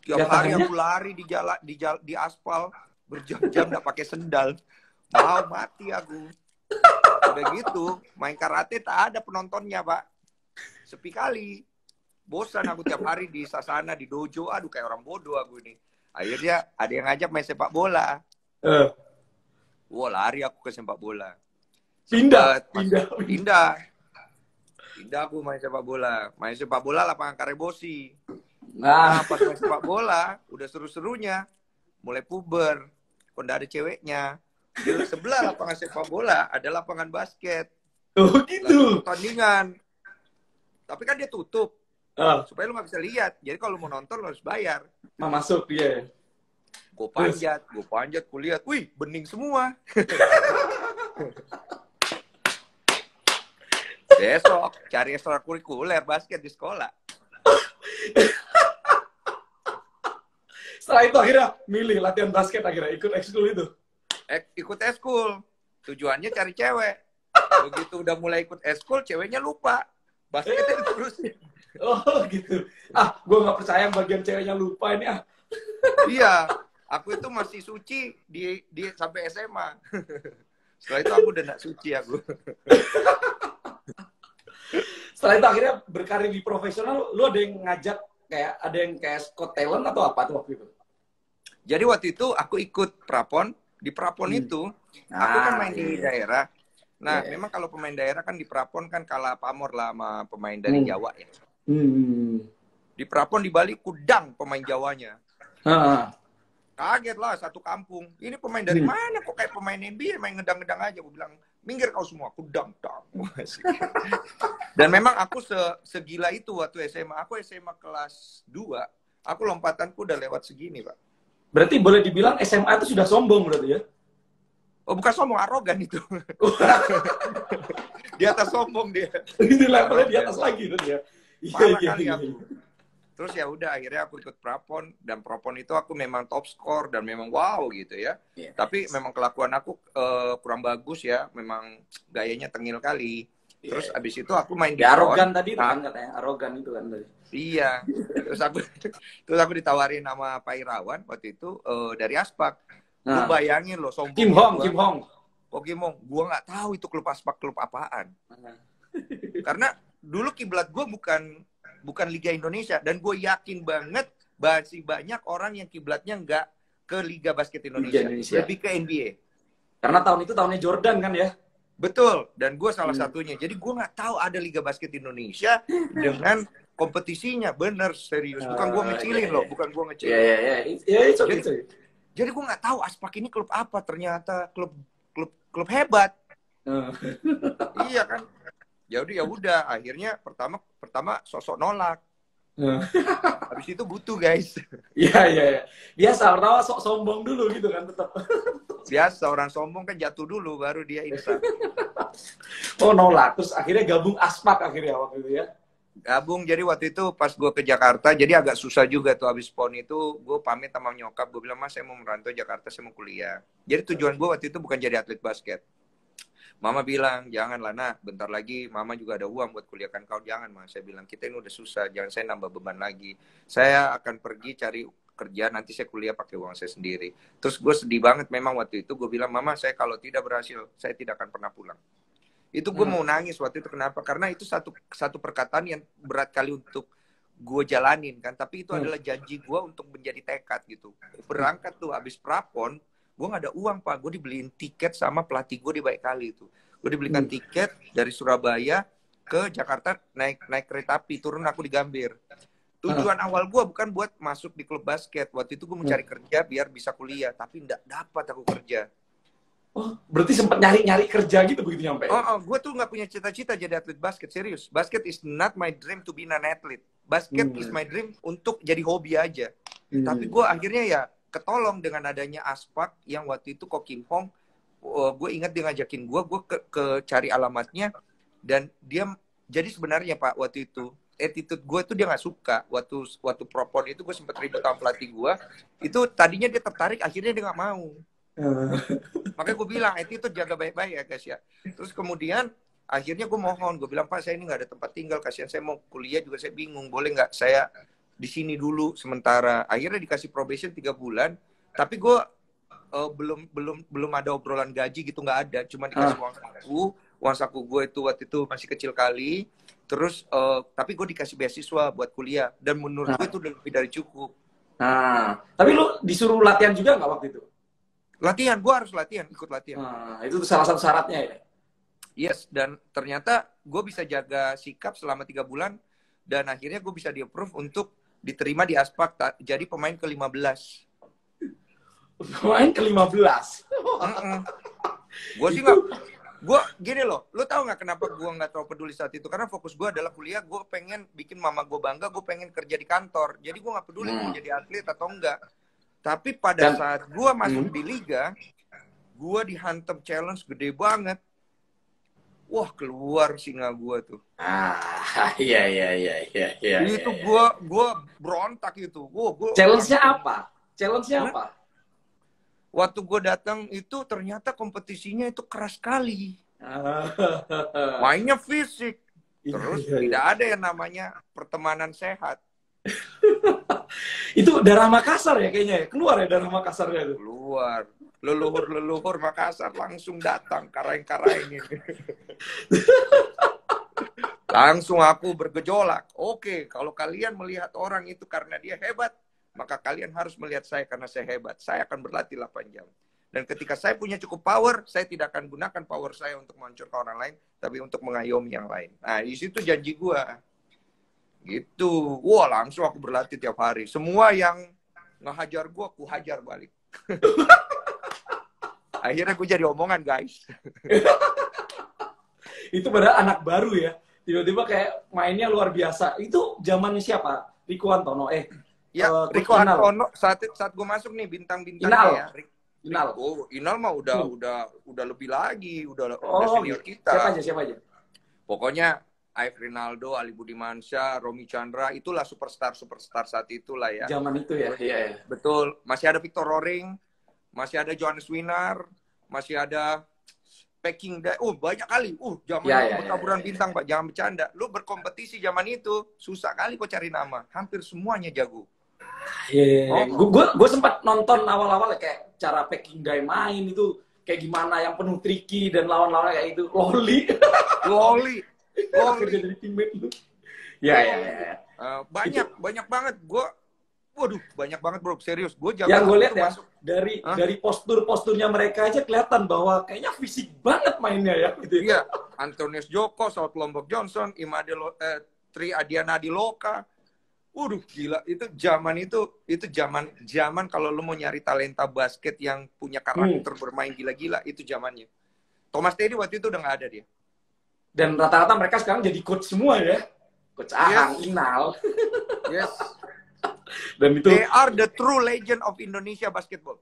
Tiap gak hari tahannya? Aku lari di jala, di, jala, di aspal berjam-jam nggak pakai sendal. Mau mati aku. Udah gitu, main karate tak ada penontonnya, Pak. Sepi kali. Bosan aku tiap hari di sasana, di dojo. Aduh, kayak orang bodoh aku ini. Akhirnya ada yang ngajak main sepak bola. Eh. Uh. Wah, wow, lari aku ke sepak bola. Pindah, pindah, pindah. Pindah aku main sepak bola. Main sepak bola lapangan Karebosi. Nah, pas main sepak bola, udah seru-serunya. Mulai puber, kok ada ceweknya. Di sebelah lapangan sepak bola ada lapangan basket. Oh, gitu. Pertandingan. Tapi kan dia tutup. Uh. Supaya lu gak bisa lihat. Jadi kalau mau nonton lu harus bayar. Mau masuk dia. Yeah. Gue panjat, gue panjat, gue lihat, wih, bening semua. Besok cari ekstrakurikuler basket di sekolah. Setelah itu akhirnya milih latihan basket, akhirnya ikut ekskul itu. E- ikut ekskul, tujuannya cari cewek. Begitu udah mulai ikut ekskul, ceweknya lupa. Basketnya diterusin. Oh gitu. Ah, gue nggak percaya bagian ceweknya lupa ini ah. Iya, aku itu masih suci di, di sampai S M A. Setelah itu aku udah gak suci aku. Setelah itu akhirnya berkarir di profesional, lu ada yang ngajak kayak ada yang kayak Scott Talent atau apa tuh waktu itu? Jadi waktu itu aku ikut Prapon, di Prapon hmm. itu nah, aku kan main iya. di daerah. Nah, yeah. memang kalau pemain daerah kan di Prapon kan kalah pamor lah sama pemain dari hmm. Jawa ya. Hmm. Di Prapon di Bali kudang pemain Jawanya. Ha. Kaget lah satu kampung. Ini pemain dari hmm. mana kok kayak pemain N B A main ngedang-ngedang aja. Gue bilang, minggir kau semua, aku dang-dang. Dan memang aku se segila itu waktu S M A. Aku S M A kelas dua, aku lompatanku udah lewat segini, Pak. Berarti boleh dibilang S M A itu sudah sombong berarti ya? Oh bukan sombong, arogan itu. Di atas sombong dia. Ini levelnya di atas lagi tuh dia. Parah iya, kali iya, aku. Iya. Terus ya udah akhirnya aku ikut Prapon, dan Prapon itu aku memang top score dan memang wow gitu ya. Yeah. Tapi memang kelakuan aku uh, kurang bagus ya, memang gayanya tengil kali. Yeah. Terus abis itu aku main di arogan tadi, nah, kan katanya arogan itu kan tadi. Iya, terus aku terus aku ditawarin nama Pak Irawan waktu itu uh, dari ASPAC. Nah. Lu bayangin loh, sombong. Kim Hong, gua, Kim Hong. Oh, Kim Hong, gua nggak tahu itu klub ASPAC klub apaan. Nah. Karena dulu kiblat gua bukan bukan Liga Indonesia, dan gue yakin banget masih banyak orang yang kiblatnya nggak ke Liga Basket Indonesia, Liga Indonesia, lebih ke N B A. Karena tahun itu tahunnya Jordan kan ya? Betul, dan gue salah hmm. satunya. Jadi gue nggak tahu ada Liga Basket Indonesia dengan kompetisinya, bener serius. Bukan gue ngecilin loh, bukan gue ngecilin. Ya ya ya, itu itu. Jadi gue nggak tahu ASPAC ini klub apa. Ternyata klub klub klub hebat. Uh. Iya kan? Ya udah ya udah. Akhirnya pertama pertama sosok nolak. Uh. Habis itu butuh guys. Iya iya. Ya. Biasa orang sok sombong dulu gitu kan tetap. Biasa orang sombong kan jatuh dulu baru dia insan. Oh nolak. Terus akhirnya gabung ASPAC akhirnya waktu itu ya. Gabung, jadi waktu itu pas gue ke Jakarta, jadi agak susah juga tuh habis PON itu, gue pamit sama nyokap, gue bilang, mas saya mau merantau Jakarta, saya mau kuliah. Jadi tujuan gue waktu itu bukan jadi atlet basket. Mama bilang, janganlah nak, bentar lagi mama juga ada uang buat kuliahkan kau, jangan mas. Saya bilang, kita ini udah susah, jangan saya nambah beban lagi. Saya akan pergi cari kerja, nanti saya kuliah pakai uang saya sendiri. Terus gue sedih banget memang waktu itu, gue bilang, mama saya kalau tidak berhasil, saya tidak akan pernah pulang. Itu gue hmm. mau nangis waktu itu, kenapa? Karena itu satu satu perkataan yang berat kali untuk gue jalanin kan, tapi itu hmm. adalah janji gue untuk menjadi tekad gitu. Berangkat tuh abis prapon, gue nggak ada uang pak, gue dibeliin tiket sama pelatih gue di Baikali itu. Gue dibelikan hmm. tiket dari Surabaya ke Jakarta naik naik kereta api, turun aku di Gambir. Tujuan hmm. awal gue bukan buat masuk di klub basket, waktu itu gue mencari hmm. kerja biar bisa kuliah, tapi nggak dapat aku kerja. Oh, berarti sempat nyari-nyari kerja gitu begitu nyampe? Oh, oh gue tuh nggak punya cita-cita jadi atlet basket, serius. Basket is not my dream to be non-athlete. Basket hmm. is my dream untuk jadi hobi aja. Hmm. Tapi gue akhirnya ya ketolong dengan adanya ASPAC yang waktu itu Ko Kim Hong, uh, gue ingat dia ngajakin gue, gue ke, ke cari alamatnya. Dan dia, jadi sebenarnya Pak waktu itu, attitude gue tuh dia nggak suka. Waktu waktu propon itu gue sempet ribut sama pelatih gue. Itu tadinya dia tertarik, akhirnya dia nggak mau. Makanya gue bilang, itu jaga baik-baik ya guys ya. Terus kemudian akhirnya gue mohon, gue bilang pak saya ini nggak ada tempat tinggal, kasihan saya mau kuliah juga saya bingung, boleh nggak saya di sini dulu sementara. Akhirnya dikasih probation tiga bulan, tapi gue uh, belum belum belum ada obrolan gaji gitu, nggak ada, cuma dikasih uang saku. Uang saku gue itu waktu itu masih kecil kali. Terus uh, tapi gue dikasih beasiswa buat kuliah dan menurut gue itu udah lebih dari cukup. Nah, tapi lu disuruh latihan juga nggak waktu itu? Latihan, gue harus latihan, ikut latihan. Nah, itu salah satu syaratnya ya? Yes, dan ternyata gue bisa jaga sikap selama tiga bulan. Dan akhirnya gue bisa di-approve untuk diterima di ASPAC. Jadi pemain ke lima belas. Pemain ke lima belas? Mm-mm. Gue sih gak... Gue gini loh, lo tau gak kenapa gue gak terlalu peduli saat itu? Karena fokus gue adalah kuliah, gue pengen bikin mama gue bangga, gue pengen kerja di kantor. Jadi gue gak peduli hmm. mau jadi atlet atau enggak. Tapi pada Dan, saat gue masuk hmm. di liga, gue dihantam challenge gede banget. Wah, keluar singa gue tuh. Ah, iya, iya, iya, iya, iya. Itu iya, gue iya. gue berontak itu. Gua, gua, challenge-nya apa? Challenge-nya apa? Waktu gue datang itu ternyata kompetisinya itu keras sekali. Mainnya fisik. Terus iya, iya. tidak ada yang namanya pertemanan sehat. Itu darah Makassar ya kayaknya ya? Keluar ya darah Makassarnya itu? Keluar. Leluhur-leluhur Makassar langsung datang karaing-karaingin. Langsung aku bergejolak. Oke, kalau kalian melihat orang itu karena dia hebat, maka kalian harus melihat saya karena saya hebat. Saya akan berlatih delapan jam. Dan ketika saya punya cukup power, saya tidak akan gunakan power saya untuk menghancurkan orang lain, tapi untuk mengayomi yang lain. Nah, di situ janji gua. Gitu, wah langsung aku berlatih tiap hari. Semua yang ngehajar gue, aku hajar balik. Akhirnya gue jadi omongan guys. Itu padahal anak baru ya, tiba-tiba kayak mainnya luar biasa. Itu zamannya siapa? Rico Antono, eh ya, uh, Rico Antono saat saat gue masuk nih bintang-bintangnya. Inal. Ya. Inal. Oh, Inal mah udah hmm. udah udah lebih lagi, udah, oh, udah senior kita. Siapa aja, siapa aja? Pokoknya Ayr Rinaldo, Ali Budimansha, Romi Chandra, itulah superstar-superstar saat itulah ya. Zaman itu ya, iya ya. Betul, masih ada Victor Roring, masih ada Johannes Wiener, masih ada packing, oh banyak kali, uh zaman ya, ya, pertaburan ya, ya, bintang ya, ya. Pak, jangan bercanda. Lu berkompetisi zaman itu susah kali kok cari nama, hampir semuanya jago. Iya, yeah. oh. gue gue sempat nonton awal-awal kayak cara packing guy main itu kayak gimana, yang penuh tricky dan lawan-lawannya kayak itu loli, loli, loli jadi teammate lu. Ya ya ya. Uh, banyak itu. banyak banget gue. Waduh, banyak banget bro, serius. Gue yang gue lihat ya, masuk. dari Hah? dari postur-posturnya mereka aja kelihatan bahwa kayaknya fisik banget mainnya ya. Gitu. Iya, Antonius Joko, Scott Lombok Johnson, Ima Adilo, eh, Tri Adiana Diloka. Waduh, gila itu zaman itu, itu zaman zaman kalau lo mau nyari talenta basket yang punya karakter hmm. bermain gila-gila itu zamannya. Thomas Teddy waktu itu udah nggak ada dia. Dan rata-rata mereka sekarang jadi coach semua ya, coach Ahang, yes. Inal. Yes. Dan itu they are the true legend of Indonesia basketball.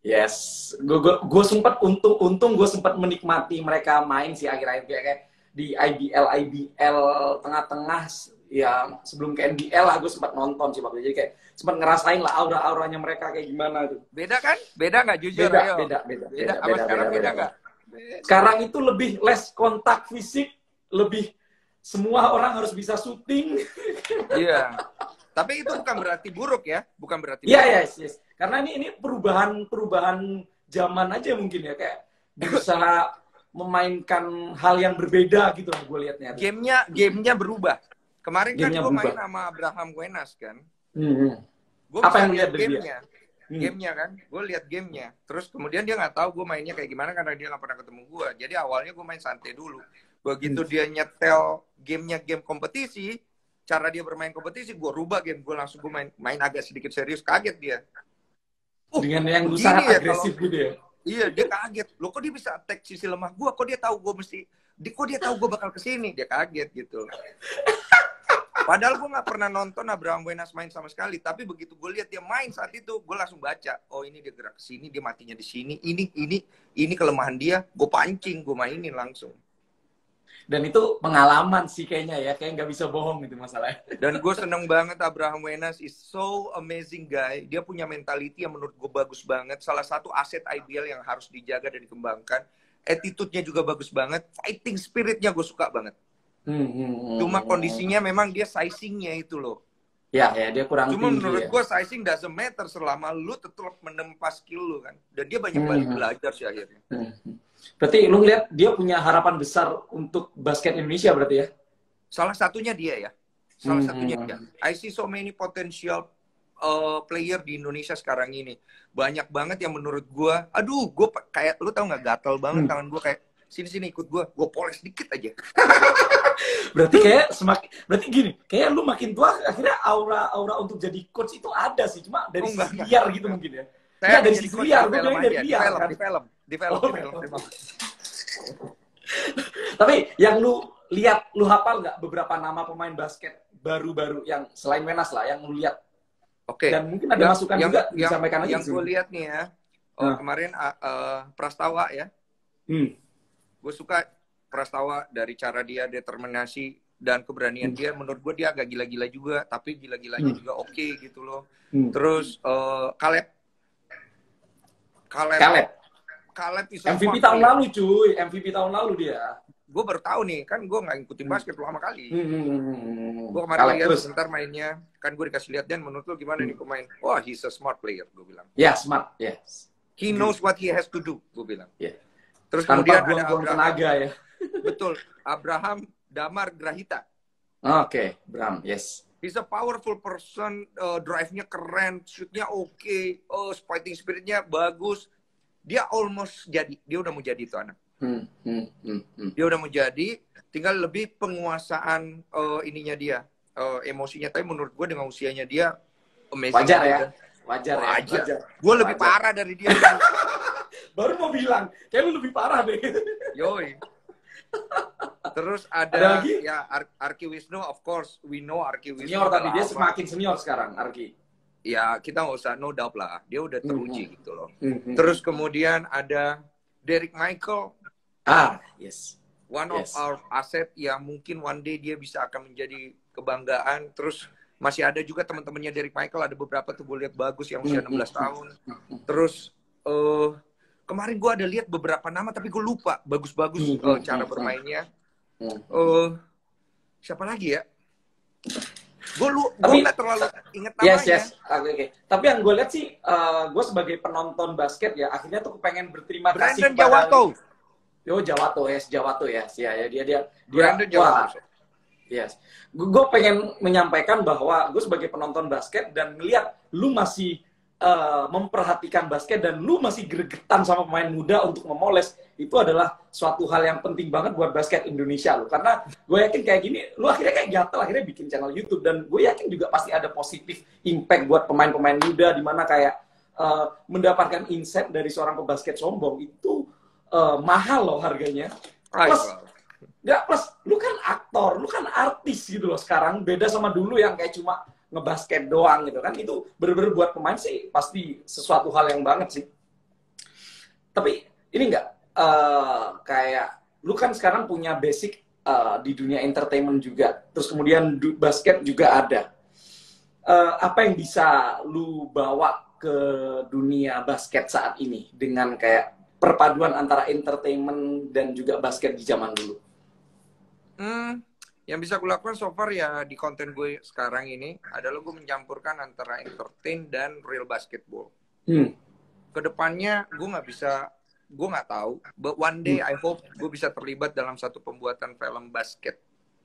Yes, gue sempat untung-untung gue sempat menikmati mereka main sih akhir-akhir kayak di I B L I B L tengah-tengah ya sebelum ke N B L lah gue sempat nonton sih waktu jadi kayak sempat ngerasain lah aura-auranya mereka kayak gimana tuh. Beda kan? Beda nggak jujur? Beda, ayo. beda, beda, beda, beda, beda, sekarang beda, beda, beda. Beda. Sekarang itu lebih less kontak fisik, lebih semua orang harus bisa syuting. Iya. Yeah. Tapi itu bukan berarti buruk ya, bukan berarti. Iya, yeah, yes, yes. Karena ini ini perubahan perubahan zaman aja mungkin ya, kayak berusaha memainkan hal yang berbeda gitu gue liatnya. Gamenya gamenya berubah. Kemarin game-nya kan gue main sama Abraham Wenas kan. Hmm. Gua apa yang lihat gamenya? Hmm. Gamenya kan, gue lihat gamenya. Terus kemudian dia nggak tahu gue mainnya kayak gimana karena dia nggak pernah ketemu gue. Jadi awalnya gue main santai dulu. Begitu hmm. dia nyetel gamenya game kompetisi. Cara dia bermain kompetisi, gue rubah game, gue langsung gue main, main agak sedikit serius, kaget dia. Uh, Dengan yang lu sangat ya, agresif gitu ya? Iya, dia kaget. Loh kok dia bisa attack sisi lemah gue, kok dia tahu gue mesti, kok dia tahu gue bakal kesini? Dia kaget gitu. Padahal gue gak pernah nonton Abraham Wenas main sama sekali, tapi begitu gue lihat dia main saat itu, gue langsung baca, oh ini dia gerak kesini, dia matinya di sini, ini, ini, ini kelemahan dia, gue pancing, gue mainin langsung. Dan itu pengalaman sih kayaknya ya, kayak nggak bisa bohong itu masalahnya. Dan gue seneng banget Abraham Wenas is so amazing guy. Dia punya mentality yang menurut gue bagus banget. Salah satu aset I B L yang harus dijaga dan dikembangkan. Attitude-nya juga bagus banget. Fighting spirit-nya gue suka banget. Hmm, hmm, Cuma kondisinya memang dia sizing-nya itu loh. Ya, ya dia kurang Cuma tinggi. Cuma menurut ya. gue sizing doesn't matter selama lu tetap menempa skill lu kan. Dan dia banyak balik hmm. belajar sih akhirnya. Hmm. Berarti lu lihat dia punya harapan besar untuk basket Indonesia berarti ya? Salah satunya dia ya. Salah hmm. satunya dia. I see so many potential uh, player di Indonesia sekarang ini. Banyak banget yang menurut gua, aduh, gua kayak lu tau nggak gatel banget hmm. tangan gua kayak sini-sini ikut gua, gua poles dikit aja. Berarti kayak semakin berarti gini, kayak lu makin tua akhirnya aura-aura untuk jadi coach itu ada sih, cuma dari oh, enggak, sisi liar gitu enggak. mungkin ya. Saya dari sisi liar, gue bilang dari liar kan. Di film, di film, oh, di film, di film. Tapi yang lu lihat, lu hafal nggak beberapa nama pemain basket baru-baru yang selain Wenas lah, yang lu lihat? Oke. Okay. Dan mungkin ada yang, masukan yang, juga yang, disampaikan aja. Yang gue lihat nih ya, oh, hmm. kemarin uh, uh, Prastawa ya. Hmm. Gue suka Prastawa dari cara dia determinasi dan keberanian hmm. dia. Menurut gue dia agak gila-gila juga, tapi gila-gilanya hmm. juga oke okay, gitu loh. Hmm. Terus uh, Kalep. Kalep. Kalep. Kalep M V P tahun lalu cuy, M V P tahun lalu dia. Gue baru tahu nih, kan gue nggak ngikutin basket hmm. lama kali. Hmm. Gue kemarin lihat sebentar mainnya, kan gue dikasih lihat dan menurut lo gimana hmm. nih pemain? Wah, oh, he's a smart player, gue bilang. Ya yeah, smart, yes. He knows what he has to do, gue bilang. Yeah. Terus tanpa kemudian ada Abraham, tenaga ya. Betul, Abraham Damar Grahita. Oke, okay. Abraham, yes. He's a powerful person, uh, drive-nya keren, shoot-nya oke, okay. oh, fighting spirit-nya bagus. Dia almost jadi, dia udah mau jadi itu anak. Hmm, hmm, hmm, hmm. Dia udah mau jadi, tinggal lebih penguasaan uh, ininya dia, uh, emosinya. Tapi menurut gue dengan usianya dia amazing. Wajar ya, wajar, wajar, wajar. wajar. Gue lebih wajar. parah dari dia. Baru mau bilang, kayak lu lebih parah deh. Yoi. Terus ada, ada ya Ar Arki Wisnu, of course we know Arki Wisnu. Senior tadi dia semakin senior sekarang Arki. Ya kita nggak usah no doubt lah, dia udah teruji mm -hmm. gitu loh. Mm -hmm. Terus kemudian ada Derek Michael. Ah yes. One yes. of our asset yang mungkin one day dia bisa akan menjadi kebanggaan. Terus masih ada juga teman-temannya Derek Michael, ada beberapa tuh gue lihat bagus yang usia enam belas tahun. Terus uh, kemarin gue ada lihat beberapa nama tapi gue lupa, bagus-bagus hmm, uh, cara hmm, bermainnya. Hmm. Uh, siapa lagi ya? Gue lu, gue nggak terlalu inget namanya. Yes, yes. Okay, okay. Tapi yang gue lihat sih, uh, gue sebagai penonton basket ya, akhirnya tuh pengen berterima kasih kepada Jawato. Yo Jawato, yes Jawato yes. Ya, ya dia dia. Brandon dia, Jawato. Wah, yes, gue pengen menyampaikan bahwa gue sebagai penonton basket dan melihat lu masih uh, memperhatikan basket dan lu masih gregetan sama pemain muda untuk memoles, itu adalah suatu hal yang penting banget buat basket Indonesia lo. Karena gue yakin kayak gini, lu akhirnya kayak gatel, akhirnya bikin channel YouTube, dan gue yakin juga pasti ada positif impact buat pemain-pemain muda, dimana kayak uh, mendapatkan insight dari seorang pebasket sombong itu uh, mahal loh harganya. Plus, ya, plus lu kan aktor, lu kan artis gitu loh sekarang. Beda sama dulu yang kayak cuma ngebasket doang gitu kan. Itu bener-bener buat pemain sih pasti sesuatu hal yang banget sih. Tapi ini enggak, uh, kayak lu kan sekarang punya basic uh, di dunia entertainment juga. Terus kemudian basket juga ada. Uh, apa yang bisa lu bawa ke dunia basket saat ini dengan kayak perpaduan antara entertainment dan juga basket di zaman dulu? Hmm, yang bisa gue lakukan so far ya di konten gue sekarang ini adalah gue mencampurkan antara entertain dan real basketball. Hmm. Kedepannya gue nggak bisa, gue nggak tahu. But one day hmm. I hope gue bisa terlibat dalam satu pembuatan film basket.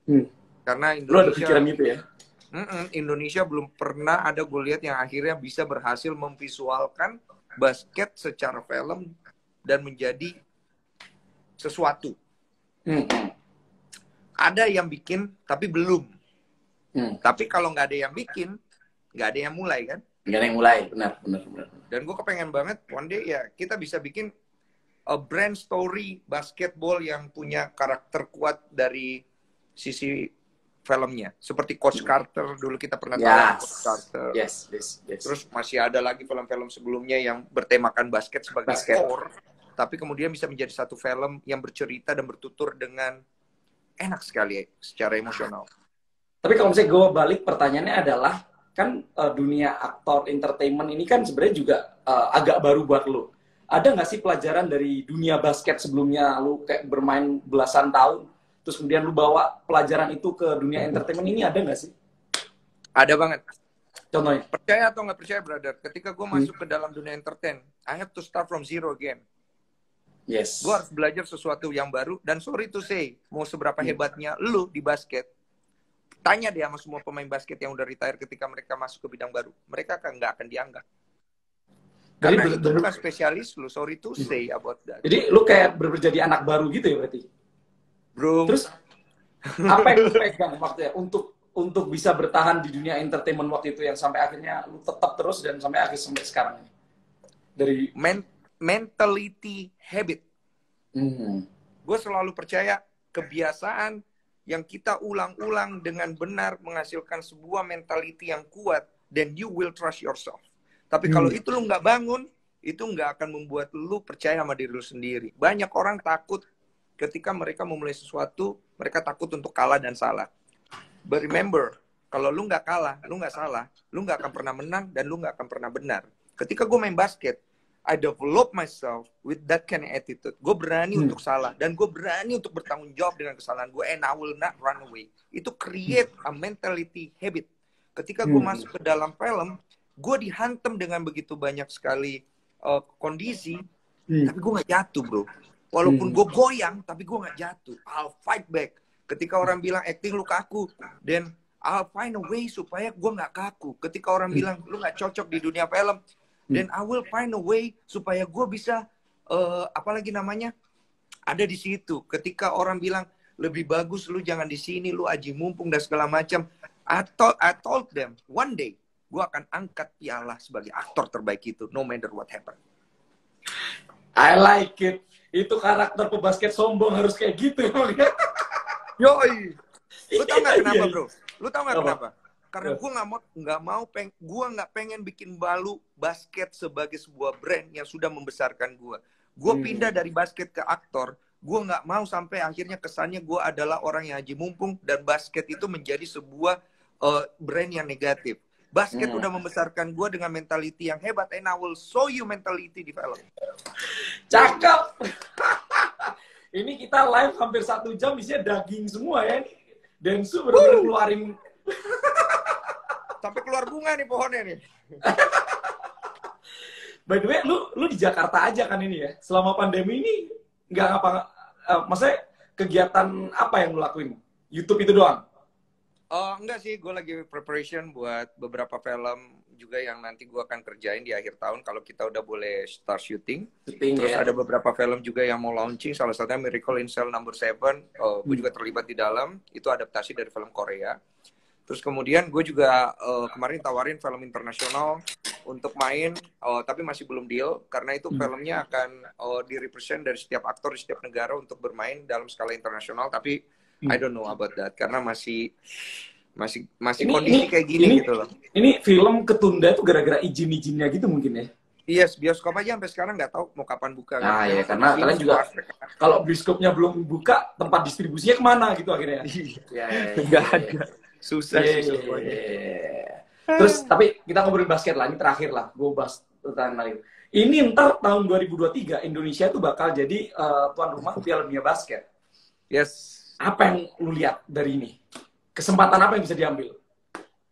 Hmm. Karena Indonesia, lu ada gitu ya? Indonesia belum pernah ada gue lihat yang akhirnya bisa berhasil memvisualkan basket secara film dan menjadi sesuatu. Hmm. Ada yang bikin, tapi belum. Hmm. Tapi kalau nggak ada yang bikin, nggak ada yang mulai, kan? Nggak ada yang mulai, benar, benar, benar. Dan gue kepengen banget, one day ya, kita bisa bikin a brand story basketball yang punya karakter kuat dari sisi filmnya. Seperti Coach Carter, dulu kita pernah yes. tahu Coach Carter. Yes, yes, yes. Terus masih ada lagi film-film sebelumnya yang bertemakan basket sebagai basket. Core. Tapi kemudian bisa menjadi satu film yang bercerita dan bertutur dengan enak sekali secara emosional. Tapi kalau misalnya gue balik, pertanyaannya adalah kan uh, dunia aktor entertainment ini kan sebenarnya juga uh, agak baru buat lo. Ada nggak sih pelajaran dari dunia basket sebelumnya? Lo kayak bermain belasan tahun, terus kemudian lo bawa pelajaran itu ke dunia entertainment ini, ada nggak sih? Ada banget. Contohnya? Percaya atau nggak percaya, brother? Ketika gue masuk hmm. ke dalam dunia entertain, I have to start from zero again. Yes. Gue harus belajar sesuatu yang baru. Dan sorry to say, mau seberapa hebatnya lu di basket, tanya deh sama semua pemain basket yang udah retire ketika mereka masuk ke bidang baru, mereka kan nggak akan dianggap. Karena jadi, itu bener, bukan spesialis lu. Sorry to say about that. Jadi lu kayak berber jadi anak baru gitu ya berarti, bro. Terus apa yang lu pegang waktu ya untuk untuk bisa bertahan di dunia entertainment waktu itu yang sampai akhirnya lu tetap terus dan sampai akhir sampai sekarang ini? Dari men mentality habit. Mm. Gue selalu percaya kebiasaan yang kita ulang-ulang dengan benar menghasilkan sebuah mentality yang kuat, then you will trust yourself. Tapi mm. kalau itu lu nggak bangun, itu nggak akan membuat lu percaya sama diri lu sendiri. Banyak orang takut ketika mereka memulai sesuatu, mereka takut untuk kalah dan salah. But remember, kalau lu nggak kalah, lu nggak salah, lu nggak akan pernah menang dan lu nggak akan pernah benar. Ketika gue main basket, I develop myself with that kind of attitude. Gue berani hmm. untuk salah, dan gue berani untuk bertanggung jawab dengan kesalahan gue, and I will not run away. Itu create a mentality habit. Ketika gue hmm. masuk ke dalam film, gue dihantam dengan begitu banyak sekali uh, kondisi, hmm. tapi gue gak jatuh, bro. Walaupun hmm. gue goyang, tapi gue gak jatuh. I'll fight back. Ketika orang bilang acting lu kaku, then I'll find a way supaya gue gak kaku. Ketika orang hmm. bilang lu gak cocok di dunia film, then I will find a way supaya gue bisa uh, apalagi namanya ada di situ. Ketika orang bilang lebih bagus lu jangan di sini, lu aji mumpung dan segala macam, I told, I told them one day gue akan angkat piala sebagai aktor terbaik itu, no matter what happen. I like it. Itu karakter pebasket sombong harus kayak gitu. Yoi. Lu tau gak kenapa, bro? Lu tau gak kenapa? Karena gue nggak mau, nggak mau peng, gue nggak pengen bikin balu basket sebagai sebuah brand yang sudah membesarkan gue. Gue hmm. pindah dari basket ke aktor. Gue nggak mau sampai akhirnya kesannya gue adalah orang yang aji mumpung dan basket itu menjadi sebuah uh, brand yang negatif. Basket hmm. udah membesarkan gue dengan mentality yang hebat. And I will show you mentality develop. Cakep. Ini kita live hampir satu jam, isinya daging semua ya. Densu bener-bener keluarin. Sampai keluar bunga nih pohonnya nih. By the way, lu, lu di Jakarta aja kan ini ya? Selama pandemi ini nggak ngapa, uh, maksudnya kegiatan apa yang lu lakuin? YouTube itu doang? Oh, enggak sih, gue lagi preparation buat beberapa film juga yang nanti gue akan kerjain di akhir tahun kalau kita udah boleh start syuting. Shooting, terus ya. Ada beberapa film juga yang mau launching, salah satunya Miracle in Cell no. tujuh. Oh, gue hmm. juga terlibat di dalam, itu adaptasi dari film Korea. Terus kemudian gue juga uh, kemarin tawarin film internasional untuk main, uh, tapi masih belum deal, karena itu hmm. filmnya akan uh, direpresent dari setiap aktor di setiap negara untuk bermain dalam skala internasional, tapi I don't know about that, karena masih masih masih ini, kondisi ini, kayak gini ini, gitu loh. Ini film ketunda tuh gara-gara izin-izinnya gitu mungkin ya? Iya, yes, bioskop aja sampai sekarang nggak tahu mau kapan buka. Nah kan? Ya, karena Masih kalian juga kalau bioskopnya belum buka, tempat distribusinya kemana gitu akhirnya? Iya, nggak ada. Susah sih semuanya. Terus, tapi kita ngobrolin basket lagi, terakhir lah, gue bahas tentang lain. Ini ntar tahun dua ribu dua puluh tiga, Indonesia tuh bakal jadi uh, tuan rumah Piala Dunia Basket. Yes. Apa yang lu lihat dari ini? Kesempatan apa yang bisa diambil?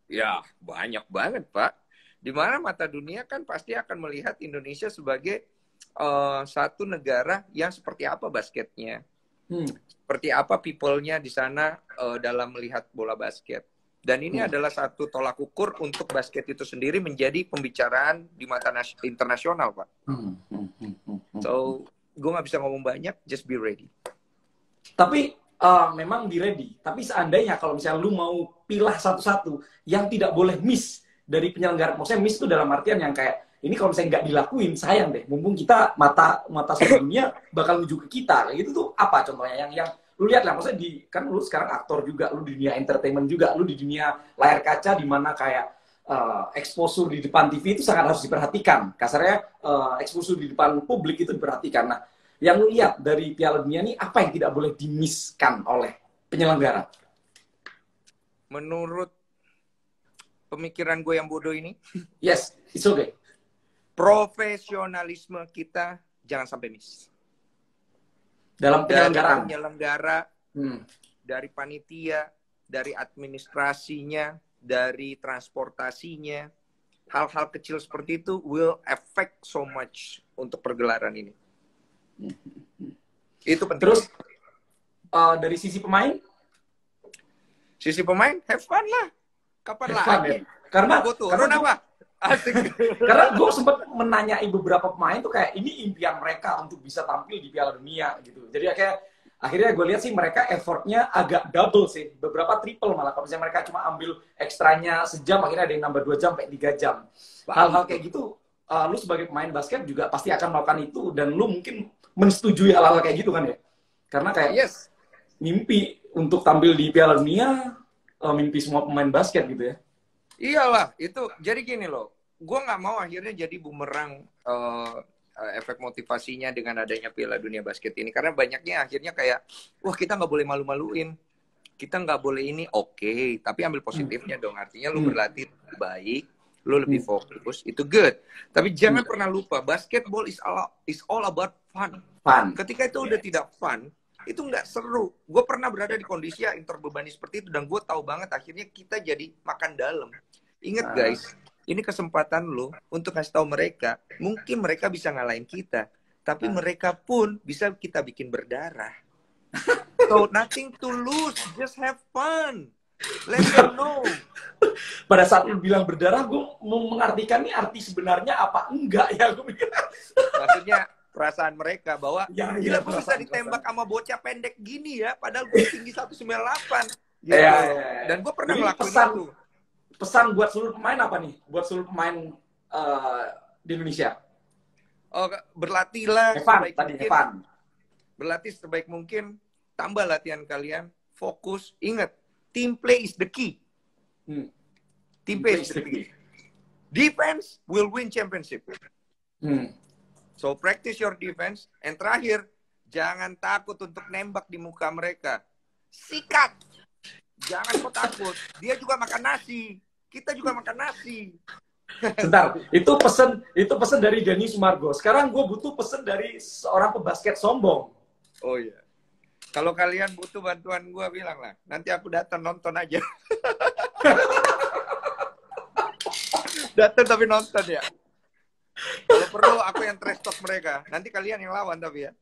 Ya, banyak banget, Pak. Di mana mata dunia kan pasti akan melihat Indonesia sebagai uh, satu negara yang seperti apa basketnya. Hmm. Seperti apa people-nya di sana uh, dalam melihat bola basket. Dan ini hmm. adalah satu tolak ukur untuk basket itu sendiri menjadi pembicaraan di mata internasional, Pak. Hmm. Hmm. Hmm. Hmm. So, gue nggak bisa ngomong banyak, just be ready. Tapi... Uh, memang di ready, tapi seandainya kalau misalnya lu mau pilah satu-satu yang tidak boleh miss dari penyelenggara, maksudnya miss itu dalam artian yang kayak ini kalau misalnya nggak dilakuin sayang deh, mumpung kita mata mata sebelumnya bakal menuju ke kita, kayak gitu tuh apa contohnya yang yang lu lihat lah, maksudnya di kan lu sekarang aktor juga, lu di dunia entertainment juga, lu di dunia layar kaca di mana kayak uh, exposure di depan T V itu sangat harus diperhatikan, kasarnya uh, exposure di depan publik itu diperhatikan. Nah, yang lu lihat dari Piala Dunia ini, apa yang tidak boleh dimiskan oleh penyelenggara? Menurut pemikiran gue yang bodoh ini, yes, it's okay. Profesionalisme kita jangan sampai miss. Dalam penyelenggaraan? Dari penyelenggara, hmm. dari panitia, dari administrasinya, dari transportasinya, hal-hal kecil seperti itu will affect so much untuk pergelaran ini. Itu penting. Terus uh, dari sisi pemain, sisi pemain have fun lah, kapan have lah ya? Karena gue tuh karena apa? Asik. Karena gue sempat menanyai beberapa pemain tuh kayak ini impian mereka untuk bisa tampil di Piala Dunia gitu. Jadi kayak akhirnya gue lihat sih mereka effortnya agak double sih, beberapa triple malah. Kalau misalnya mereka cuma ambil ekstranya sejam, akhirnya ada yang nambah dua jam sampai tiga jam. Hal-hal kayak gitu, uh, lu sebagai pemain basket juga pasti akan melakukan itu dan lu mungkin mensetujui hal-hal kayak gitu kan ya? Karena kayak yes, mimpi untuk tampil di Piala Dunia, mimpi semua pemain basket gitu ya? Iyalah, itu jadi gini loh, gue nggak mau akhirnya jadi bumerang uh, efek motivasinya dengan adanya Piala Dunia Basket ini, karena banyaknya akhirnya kayak, wah kita nggak boleh malu-maluin, kita nggak boleh ini, oke, okay, tapi ambil positifnya hmm. dong, artinya lu hmm. berlatih baik, lu lebih fokus, hmm. itu good. Tapi jangan hmm. pernah lupa, basketball is all, is all about fun. Fun. Ketika itu udah tidak fun, itu nggak seru. Gue pernah berada di kondisi yang terbebani seperti itu, dan gue tahu banget akhirnya kita jadi makan dalam. Ingat guys, ini kesempatan lo untuk kasih tahu mereka, mungkin mereka bisa ngalahin kita, tapi mereka pun bisa kita bikin berdarah. So nothing to lose, just have fun. Let them know. Pada saat lu bilang berdarah, gue mau mengartikan nih arti sebenarnya apa enggak ya? Gue mikir. Maksudnya perasaan mereka bahwa ya, gila ya, gue bisa ditembak sama bocah pendek gini ya, padahal gue tinggi seratus sembilan puluh delapan. Gitu. Ya, ya, ya. Dan gue pernah ngelakuin itu. Pesan buat seluruh pemain apa nih? Buat seluruh pemain uh, di Indonesia? Oh, berlatihlah sebaik tadi mungkin. Evan. Berlatih sebaik mungkin. Tambah latihan kalian. Fokus. Ingat. Team play is the key. Hmm. Team, Team play is the key. key. Defense will win championship. Hmm. So practice your defense. And terakhir, jangan takut untuk nembak di muka mereka. Sikat. Jangan kau takut. Dia juga makan nasi. kita juga makan nasi. Bentar, itu pesan itu pesan dari Denny Sumargo. Sekarang gue butuh pesan dari seorang pebasket sombong. Oh iya. Kalau kalian butuh bantuan gue, bilang lah. Nanti aku datang nonton aja. Datang tapi nonton ya. Kalau perlu aku yang trash talk mereka. Nanti kalian yang lawan tapi ya.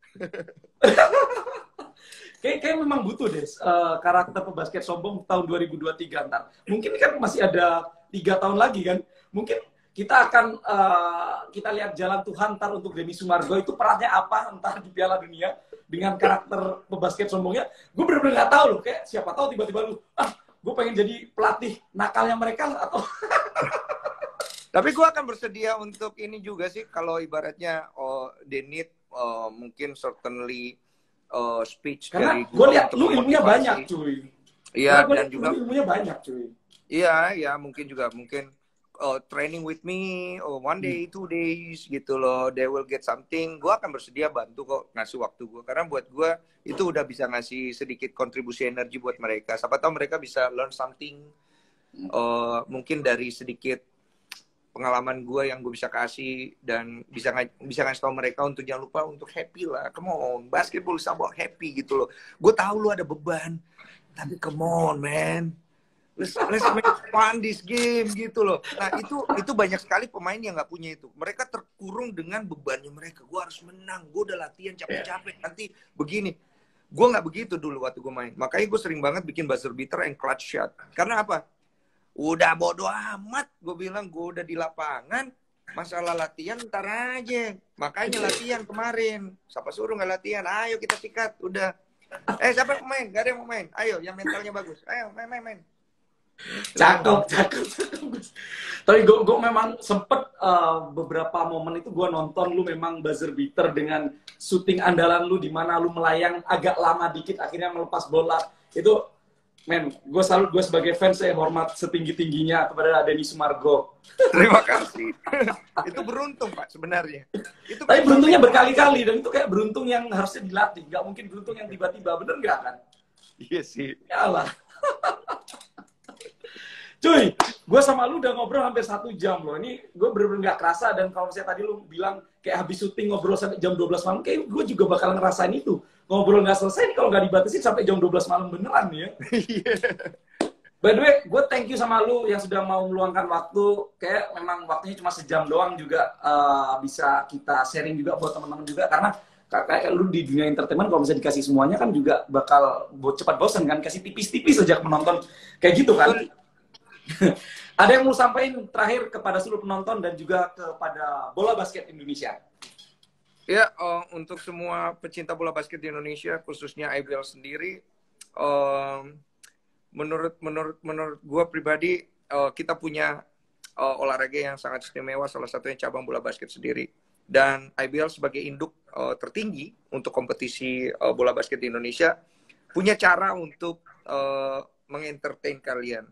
Kayak, kayak memang butuh deh uh, karakter pebasket sombong tahun dua ribu dua puluh tiga ntar. Mungkin kan masih ada tiga tahun lagi kan. Mungkin kita akan uh, kita lihat jalan Tuhan ntar untuk Denny Sumargo itu perannya apa ntar di Piala Dunia dengan karakter pebasket sombongnya. Gue bener-bener nggak tahu loh, kayak siapa tahu tiba-tiba lu ah gue pengen jadi pelatih nakalnya mereka atau. Tapi gue akan bersedia untuk ini juga sih kalau ibaratnya oh, they need oh, mungkin certainly Uh, speech karena dari gue lihat lu ilmunya banyak cuy. Iya, dan juga ilmunya banyak cuy. Iya, ya mungkin juga mungkin uh, training with me or one day hmm. two days gitu loh, they will get something. Gue akan bersedia bantu kok ngasih waktu gue karena buat gue itu udah bisa ngasih sedikit kontribusi energi buat mereka. Siapa tahu mereka bisa learn something uh, mungkin dari sedikit pengalaman gue yang gue bisa kasih dan bisa bisa ngasih tau mereka untuk jangan lupa untuk happy lah, come on, basketball is about happy gitu loh. Gue tahu lu ada beban, tapi come on man, let's, let's make fun this game gitu loh. Nah itu itu banyak sekali pemain yang nggak punya itu, mereka terkurung dengan bebannya mereka. Gue harus menang, gue udah latihan capek-capek nanti begini. Gue nggak begitu dulu waktu gue main, makanya gue sering banget bikin buzzer beater and clutch shot. Karena apa? Udah bodo amat, gue bilang gue udah di lapangan, masalah latihan ntar aja. Makanya latihan kemarin, siapa suruh nggak latihan, ayo kita sikat, udah. Eh siapa yang main? Gak ada yang mau main, ayo yang mentalnya bagus, ayo main main main. Cakep, cakep, cakep. Tapi gue, gue memang sempet uh, beberapa momen itu gue nonton lu memang buzzer beater dengan syuting andalan lu di mana lu melayang agak lama dikit akhirnya melepas bola itu. Men, gue salut, gue sebagai fans saya hormat setinggi-tingginya kepada Denny Sumargo. Terima kasih. Itu beruntung, Pak, sebenarnya. Itu tapi beruntungnya berkali-kali, dan itu kayak beruntung yang harusnya dilatih. Gak mungkin beruntung yang tiba-tiba, bener gak kan? Iya sih. Yalah. Cuy, gue sama lu udah ngobrol hampir satu jam loh. Ini gue bener-bener gak kerasa, dan kalau misalnya tadi lu bilang kayak habis syuting ngobrol sampai jam dua belas malam, kayak gue juga bakal ngerasain itu. Ngobrol nggak selesai nih kalau nggak dibatasin sampai jam dua belas malam beneran ya. By the way, gue thank you sama lu yang sudah mau meluangkan waktu. Kayak memang waktunya cuma sejam doang juga uh, bisa kita sharing juga buat teman-teman juga. Karena kayak lu di dunia entertainment kalau bisa dikasih semuanya kan juga bakal cepat bosan kan. Kasih tipis-tipis aja penonton kayak gitu kan. Ada yang mau sampaikan terakhir kepada seluruh penonton dan juga kepada bola basket Indonesia? Ya, uh, untuk semua pecinta bola basket di Indonesia, khususnya I B L sendiri, uh, menurut menurut menurut gue pribadi, uh, kita punya uh, olahraga yang sangat istimewa, salah satunya cabang bola basket sendiri. Dan I B L sebagai induk uh, tertinggi untuk kompetisi uh, bola basket di Indonesia, punya cara untuk uh, mengentertain kalian.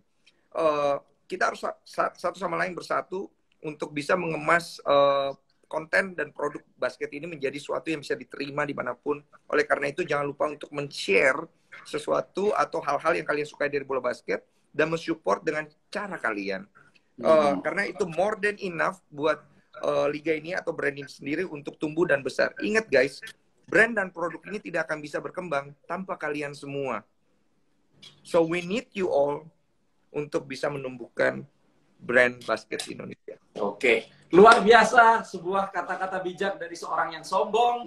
Uh, kita harus satu sama lain bersatu untuk bisa mengemas uh, konten dan produk basket ini menjadi sesuatu yang bisa diterima dimanapun. Oleh karena itu jangan lupa untuk men-share sesuatu atau hal-hal yang kalian sukai dari bola basket dan mensupport dengan cara kalian. Mm. Uh, karena itu more than enough buat uh, liga ini atau brand ini sendiri untuk tumbuh dan besar. Ingat guys, brand dan produk ini tidak akan bisa berkembang tanpa kalian semua. So we need you all untuk bisa menumbuhkan brand basket Indonesia. Oke. Okay. Luar biasa, sebuah kata-kata bijak dari seorang yang sombong.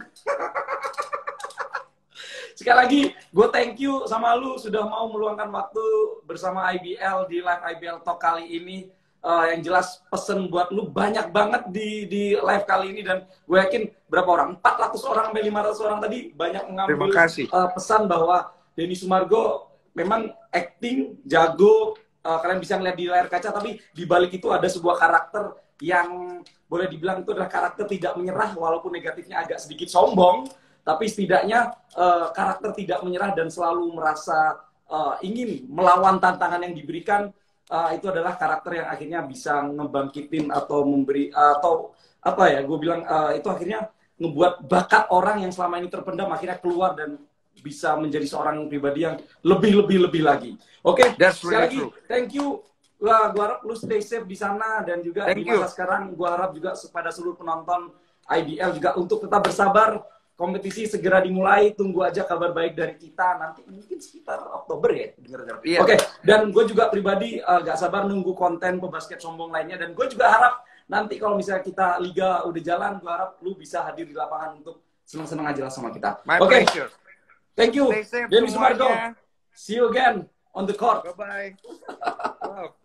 Sekali lagi, gue thank you sama lu sudah mau meluangkan waktu bersama I B L di live I B L Talk kali ini. Uh, yang jelas pesen buat lu banyak banget di, di live kali ini. Dan gue yakin berapa orang? empat ratus orang sampai lima ratus orang tadi banyak mengambil uh, pesan bahwa Denny Sumargo memang acting, jago. Uh, kalian bisa ngeliat di layar kaca, tapi di balik itu ada sebuah karakter yang boleh dibilang itu adalah karakter tidak menyerah, walaupun negatifnya agak sedikit sombong, tapi setidaknya uh, karakter tidak menyerah dan selalu merasa uh, ingin melawan tantangan yang diberikan. Uh, itu adalah karakter yang akhirnya bisa ngebangkitin atau memberi uh, atau apa ya gue bilang uh, itu akhirnya ngebuat bakat orang yang selama ini terpendam akhirnya keluar dan bisa menjadi seorang pribadi yang lebih lebih lebih lagi. Oke, okay, sekali lagi, true. Thank you Wah, gua harap lu stay safe di sana dan juga thank di masa you. Sekarang gua harap juga kepada seluruh penonton I B L juga untuk tetap bersabar. Kompetisi segera dimulai, tunggu aja kabar baik dari kita nanti mungkin sekitar Oktober ya dengar-dengar. Yeah. Oke, okay. Dan gue juga pribadi uh, gak sabar nunggu konten Pebasket Sombong lainnya dan gue juga harap nanti kalau misalnya kita liga udah jalan, gue harap lu bisa hadir di lapangan untuk senang-senang aja lah sama kita. Oke, okay. Thank you, Denny Sumargo. See you again on the court. Bye bye. Wow.